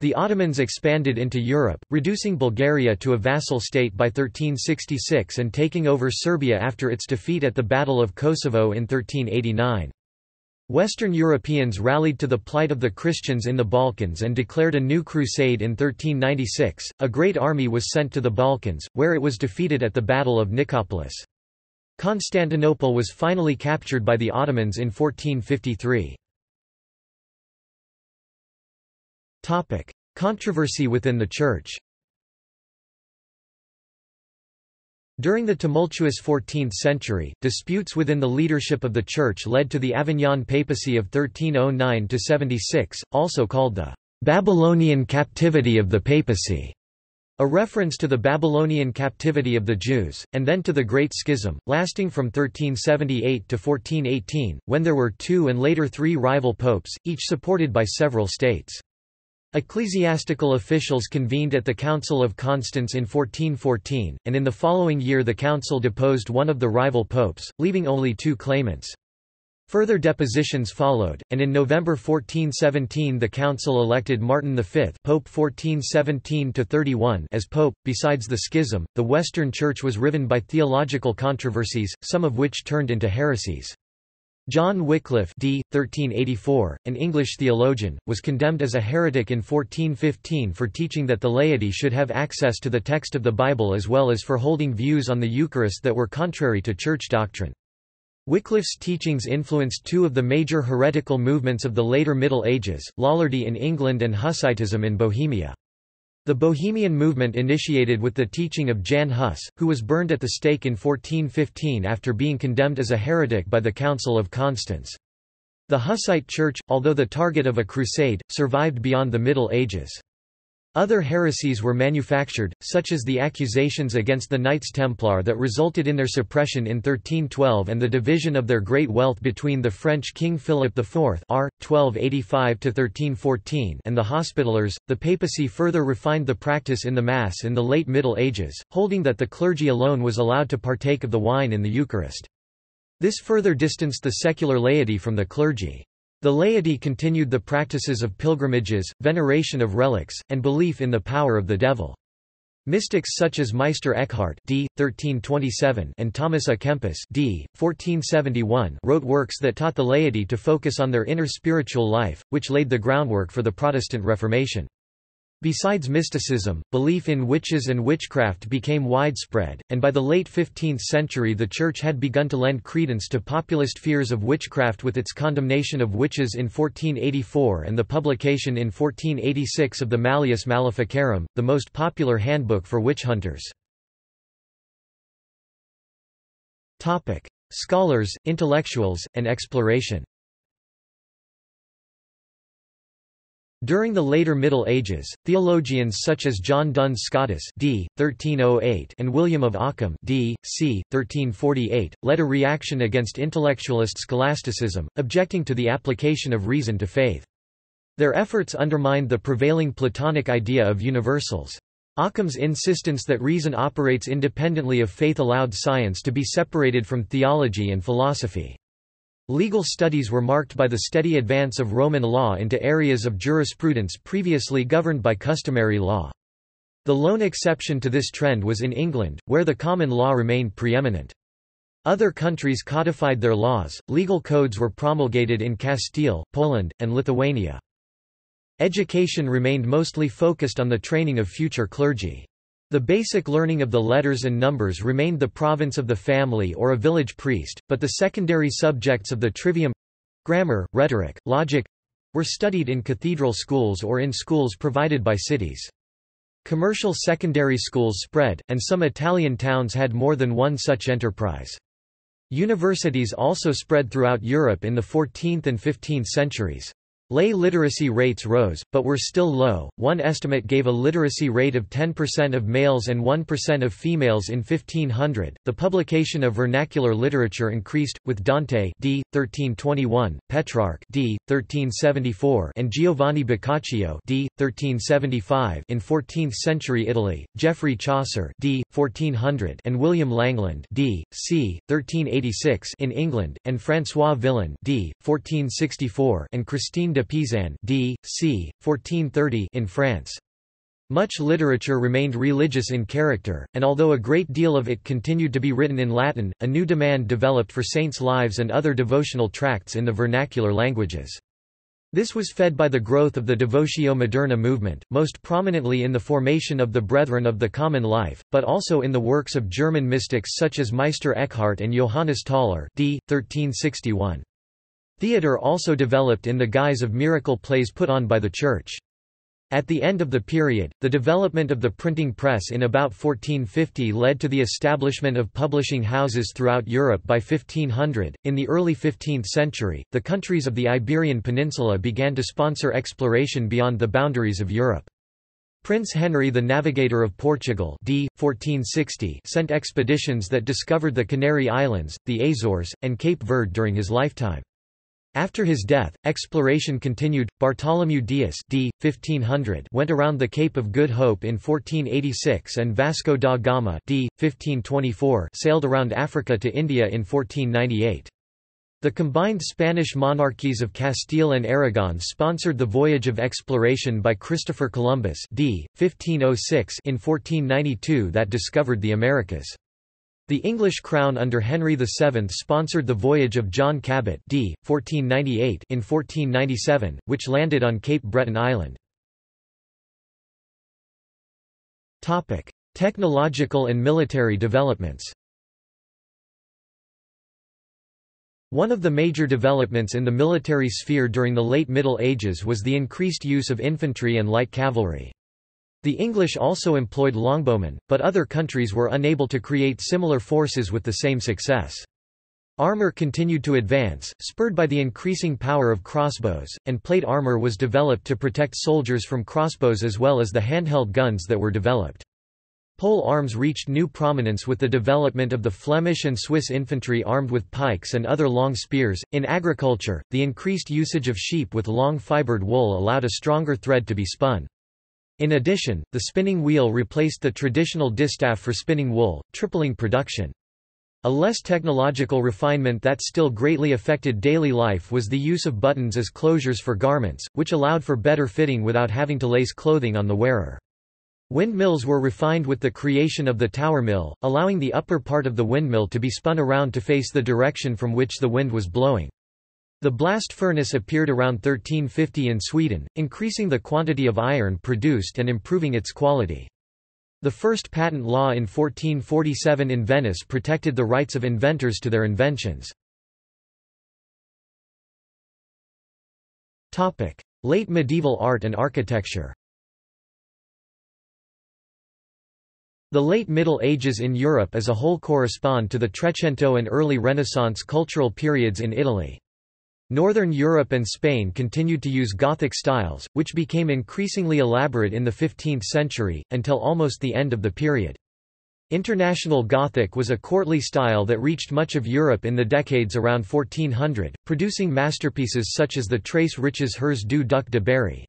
The Ottomans expanded into Europe, reducing Bulgaria to a vassal state by 1366 and taking over Serbia after its defeat at the Battle of Kosovo in 1389. Western Europeans rallied to the plight of the Christians in the Balkans and declared a new crusade in 1396. A great army was sent to the Balkans, where it was defeated at the Battle of Nicopolis. Constantinople was finally captured by the Ottomans in 1453. Topic: Controversy within the Church. During the tumultuous 14th century, disputes within the leadership of the Church led to the Avignon Papacy of 1309–76, also called the Babylonian Captivity of the Papacy, a reference to the Babylonian captivity of the Jews, and then to the Great Schism, lasting from 1378 to 1418, when there were two and later three rival popes, each supported by several states. Ecclesiastical officials convened at the Council of Constance in 1414, and in the following year the council deposed one of the rival popes, leaving only two claimants. Further depositions followed, and in November 1417 the council elected Martin V, Pope 1417–31, as pope. Besides the schism, the Western Church was riven by theological controversies, some of which turned into heresies. John Wycliffe d. 1384, an English theologian, was condemned as a heretic in 1415 for teaching that the laity should have access to the text of the Bible as well as for holding views on the Eucharist that were contrary to Church doctrine. Wycliffe's teachings influenced two of the major heretical movements of the later Middle Ages, Lollardy in England and Hussitism in Bohemia. The Bohemian movement initiated with the teaching of Jan Hus, who was burned at the stake in 1415 after being condemned as a heretic by the Council of Constance. The Hussite Church, although the target of a crusade, survived beyond the Middle Ages. Other heresies were manufactured, such as the accusations against the Knights Templar that resulted in their suppression in 1312 and the division of their great wealth between the French King Philip IV (r. 1285–1314) and the Hospitallers. The papacy further refined the practice in the Mass in the late Middle Ages, holding that the clergy alone was allowed to partake of the wine in the Eucharist. This further distanced the secular laity from the clergy. The laity continued the practices of pilgrimages, veneration of relics, and belief in the power of the devil. Mystics such as Meister Eckhart d. 1327 and Thomas à Kempis d. 1471 wrote works that taught the laity to focus on their inner spiritual life, which laid the groundwork for the Protestant Reformation. Besides mysticism, belief in witches and witchcraft became widespread, and by the late 15th century the Church had begun to lend credence to populist fears of witchcraft with its condemnation of witches in 1484 and the publication in 1486 of the Malleus Maleficarum, the most popular handbook for witch hunters. Scholars, intellectuals, and exploration. During the later Middle Ages, theologians such as John Duns Scotus d. 1308 and William of Ockham d. c. 1348 led a reaction against intellectualist scholasticism, objecting to the application of reason to faith. Their efforts undermined the prevailing Platonic idea of universals. Ockham's insistence that reason operates independently of faith allowed science to be separated from theology and philosophy. Legal studies were marked by the steady advance of Roman law into areas of jurisprudence previously governed by customary law. The lone exception to this trend was in England, where the common law remained preeminent. Other countries codified their laws, legal codes were promulgated in Castile, Poland, and Lithuania. Education remained mostly focused on the training of future clergy. The basic learning of the letters and numbers remained the province of the family or a village priest, but the secondary subjects of the trivium—grammar, rhetoric, logic—were studied in cathedral schools or in schools provided by cities. Commercial secondary schools spread, and some Italian towns had more than one such enterprise. Universities also spread throughout Europe in the 14th and 15th centuries. Lay literacy rates rose, but were still low. One estimate gave a literacy rate of 10% of males and 1% of females in 1500. The publication of vernacular literature increased, with Dante d. 1321, Petrarch d. 1374, and Giovanni Boccaccio d. 1375 in 14th-century Italy, Geoffrey Chaucer d. 1400, and William Langland d. c. 1386 in England, and François Villon d. 1464, and Christine de Pizan d. c. 1430 in France. Much literature remained religious in character, and although a great deal of it continued to be written in Latin, a new demand developed for saints' lives and other devotional tracts in the vernacular languages. This was fed by the growth of the Devotio Moderna movement, most prominently in the formation of the Brethren of the Common Life, but also in the works of German mystics such as Meister Eckhart and Johannes Thaler d. 1361. Theater also developed in the guise of miracle plays put on by the Church. At the end of the period, the development of the printing press in about 1450 led to the establishment of publishing houses throughout Europe by 1500. In the early 15th century, the countries of the Iberian Peninsula began to sponsor exploration beyond the boundaries of Europe. Prince Henry the Navigator of Portugal d. 1460 sent expeditions that discovered the Canary Islands, the Azores, and Cape Verde during his lifetime. After his death, exploration continued. Bartholomew Dias d. 1500 went around the Cape of Good Hope in 1486, and Vasco da Gama d. 1524 sailed around Africa to India in 1498. The combined Spanish monarchies of Castile and Aragon sponsored the voyage of exploration by Christopher Columbus d. 1506 in 1492 that discovered the Americas. The English crown under Henry VII sponsored the voyage of John Cabot d. 1498 in 1497, which landed on Cape Breton Island. Technological and military developments. One of the major developments in the military sphere during the late Middle Ages was the increased use of infantry and light cavalry. The English also employed longbowmen, but other countries were unable to create similar forces with the same success. Armor continued to advance, spurred by the increasing power of crossbows, and plate armor was developed to protect soldiers from crossbows as well as the handheld guns that were developed. Pole arms reached new prominence with the development of the Flemish and Swiss infantry armed with pikes and other long spears. In agriculture, the increased usage of sheep with long fibred wool allowed a stronger thread to be spun. In addition, the spinning wheel replaced the traditional distaff for spinning wool, tripling production. A less technological refinement that still greatly affected daily life was the use of buttons as closures for garments, which allowed for better fitting without having to lace clothing on the wearer. Windmills were refined with the creation of the tower mill, allowing the upper part of the windmill to be spun around to face the direction from which the wind was blowing. The blast furnace appeared around 1350 in Sweden, increasing the quantity of iron produced and improving its quality. The first patent law in 1447 in Venice protected the rights of inventors to their inventions. Late medieval art and architecture. The late Middle Ages in Europe as a whole correspond to the Trecento and early Renaissance cultural periods in Italy. Northern Europe and Spain continued to use Gothic styles, which became increasingly elaborate in the 15th century, until almost the end of the period. International Gothic was a courtly style that reached much of Europe in the decades around 1400, producing masterpieces such as the Tres Riches Hers du Duc de Berry.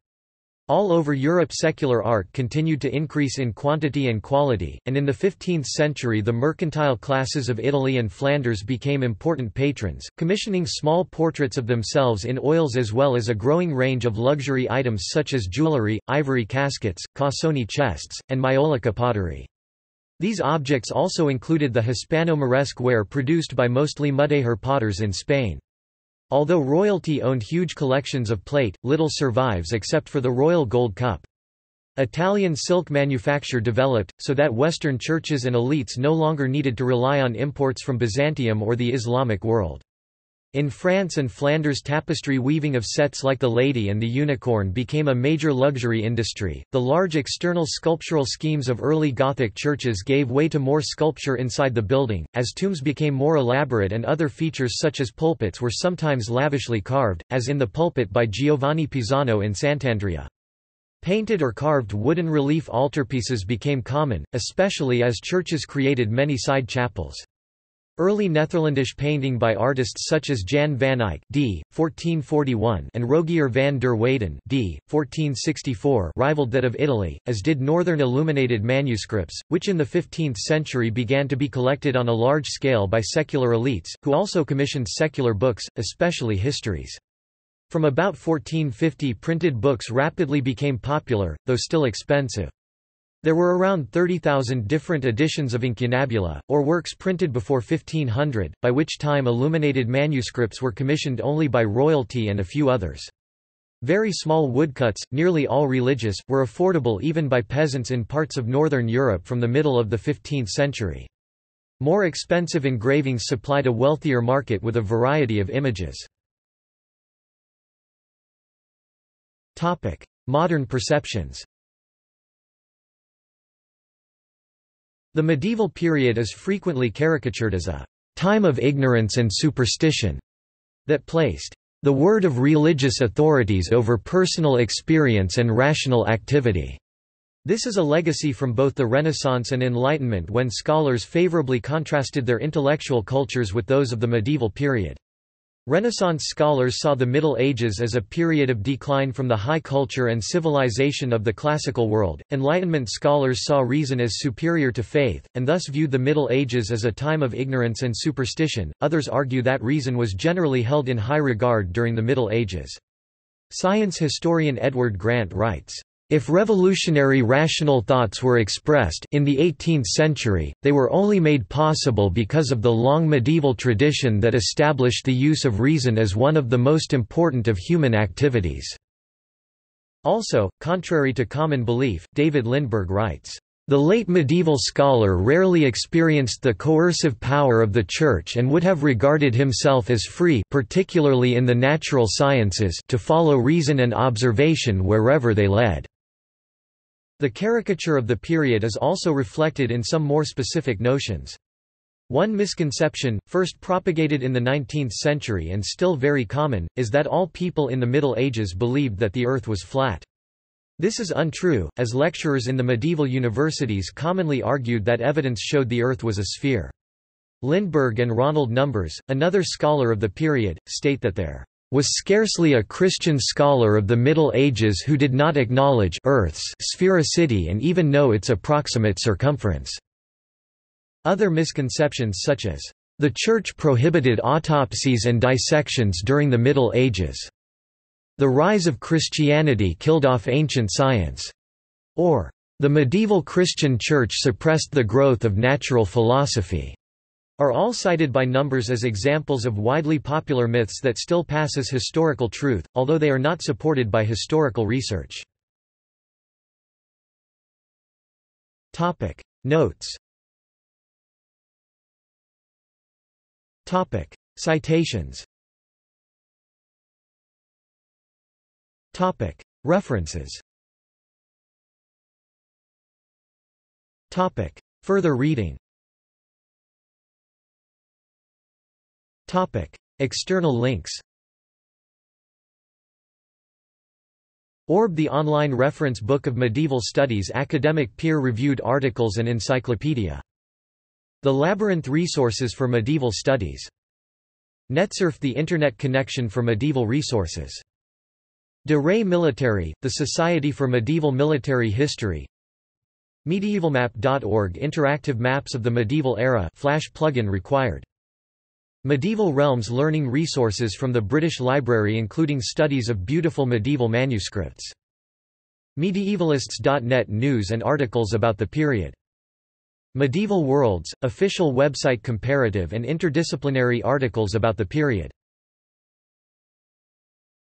All over Europe, secular art continued to increase in quantity and quality, and in the 15th century the mercantile classes of Italy and Flanders became important patrons, commissioning small portraits of themselves in oils as well as a growing range of luxury items such as jewellery, ivory caskets, Cassoni chests, and Maiolica pottery. These objects also included the Hispano-Moresque ware produced by mostly Mudéjar potters in Spain. Although royalty owned huge collections of plate, little survives except for the royal gold cup. Italian silk manufacture developed, so that Western churches and elites no longer needed to rely on imports from Byzantium or the Islamic world. In France and Flanders, tapestry weaving of sets like The Lady and the Unicorn became a major luxury industry. The large external sculptural schemes of early Gothic churches gave way to more sculpture inside the building, as tombs became more elaborate and other features such as pulpits were sometimes lavishly carved, as in the pulpit by Giovanni Pisano in Sant'Andrea. Painted or carved wooden relief altarpieces became common, especially as churches created many side chapels. Early Netherlandish painting by artists such as Jan van Eyck d. 1441 and Rogier van der Weyden d. 1464 rivaled that of Italy, as did northern illuminated manuscripts, which in the 15th century began to be collected on a large scale by secular elites, who also commissioned secular books, especially histories. From about 1450, printed books rapidly became popular, though still expensive. There were around 30,000 different editions of incunabula, or works printed before 1500, by which time illuminated manuscripts were commissioned only by royalty and a few others. Very small woodcuts, nearly all religious, were affordable even by peasants in parts of northern Europe from the middle of the 15th century. More expensive engravings supplied a wealthier market with a variety of images. Modern perceptions. The medieval period is frequently caricatured as a time of ignorance and superstition that placed the word of religious authorities over personal experience and rational activity. This is a legacy from both the Renaissance and Enlightenment, when scholars favorably contrasted their intellectual cultures with those of the medieval period. Renaissance scholars saw the Middle Ages as a period of decline from the high culture and civilization of the classical world, Enlightenment scholars saw reason as superior to faith, and thus viewed the Middle Ages as a time of ignorance and superstition, others argue that reason was generally held in high regard during the Middle Ages. Science historian Edward Grant writes, "If revolutionary rational thoughts were expressed in the 18th century, they were only made possible because of the long medieval tradition that established the use of reason as one of the most important of human activities." Also, contrary to common belief, David Lindberg writes, "The late medieval scholar rarely experienced the coercive power of the Church and would have regarded himself as free, particularly in the natural sciences, to follow reason and observation wherever they led." The caricature of the period is also reflected in some more specific notions. One misconception, first propagated in the 19th century and still very common, is that all people in the Middle Ages believed that the earth was flat. This is untrue, as lecturers in the medieval universities commonly argued that evidence showed the earth was a sphere. Lindbergh and Ronald Numbers, another scholar of the period, state that there was scarcely a Christian scholar of the Middle Ages who did not acknowledge Earth's sphericity and even know its approximate circumference. Other misconceptions such as, "The Church prohibited autopsies and dissections during the Middle Ages," "The rise of Christianity killed off ancient science," or "The medieval Christian Church suppressed the growth of natural philosophy," are all cited by Numbers as examples of widely popular myths that still pass as historical truth, although they are not supported by historical research. Topic notes. Topic citations. Topic references. Topic further reading. Topic external links. Orb, the online reference book of medieval studies, academic peer-reviewed articles and encyclopedia. The Labyrinth, resources for medieval studies. Netsurf, the internet connection for medieval resources. De Re Militari, the Society for Medieval Military History. Medievalmap.org, interactive maps of the medieval era, flash plugin required. Medieval Realms, learning resources from the British Library including studies of beautiful medieval manuscripts. Medievalists.net, news and articles about the period. Medieval Worlds, official website, comparative and interdisciplinary articles about the period.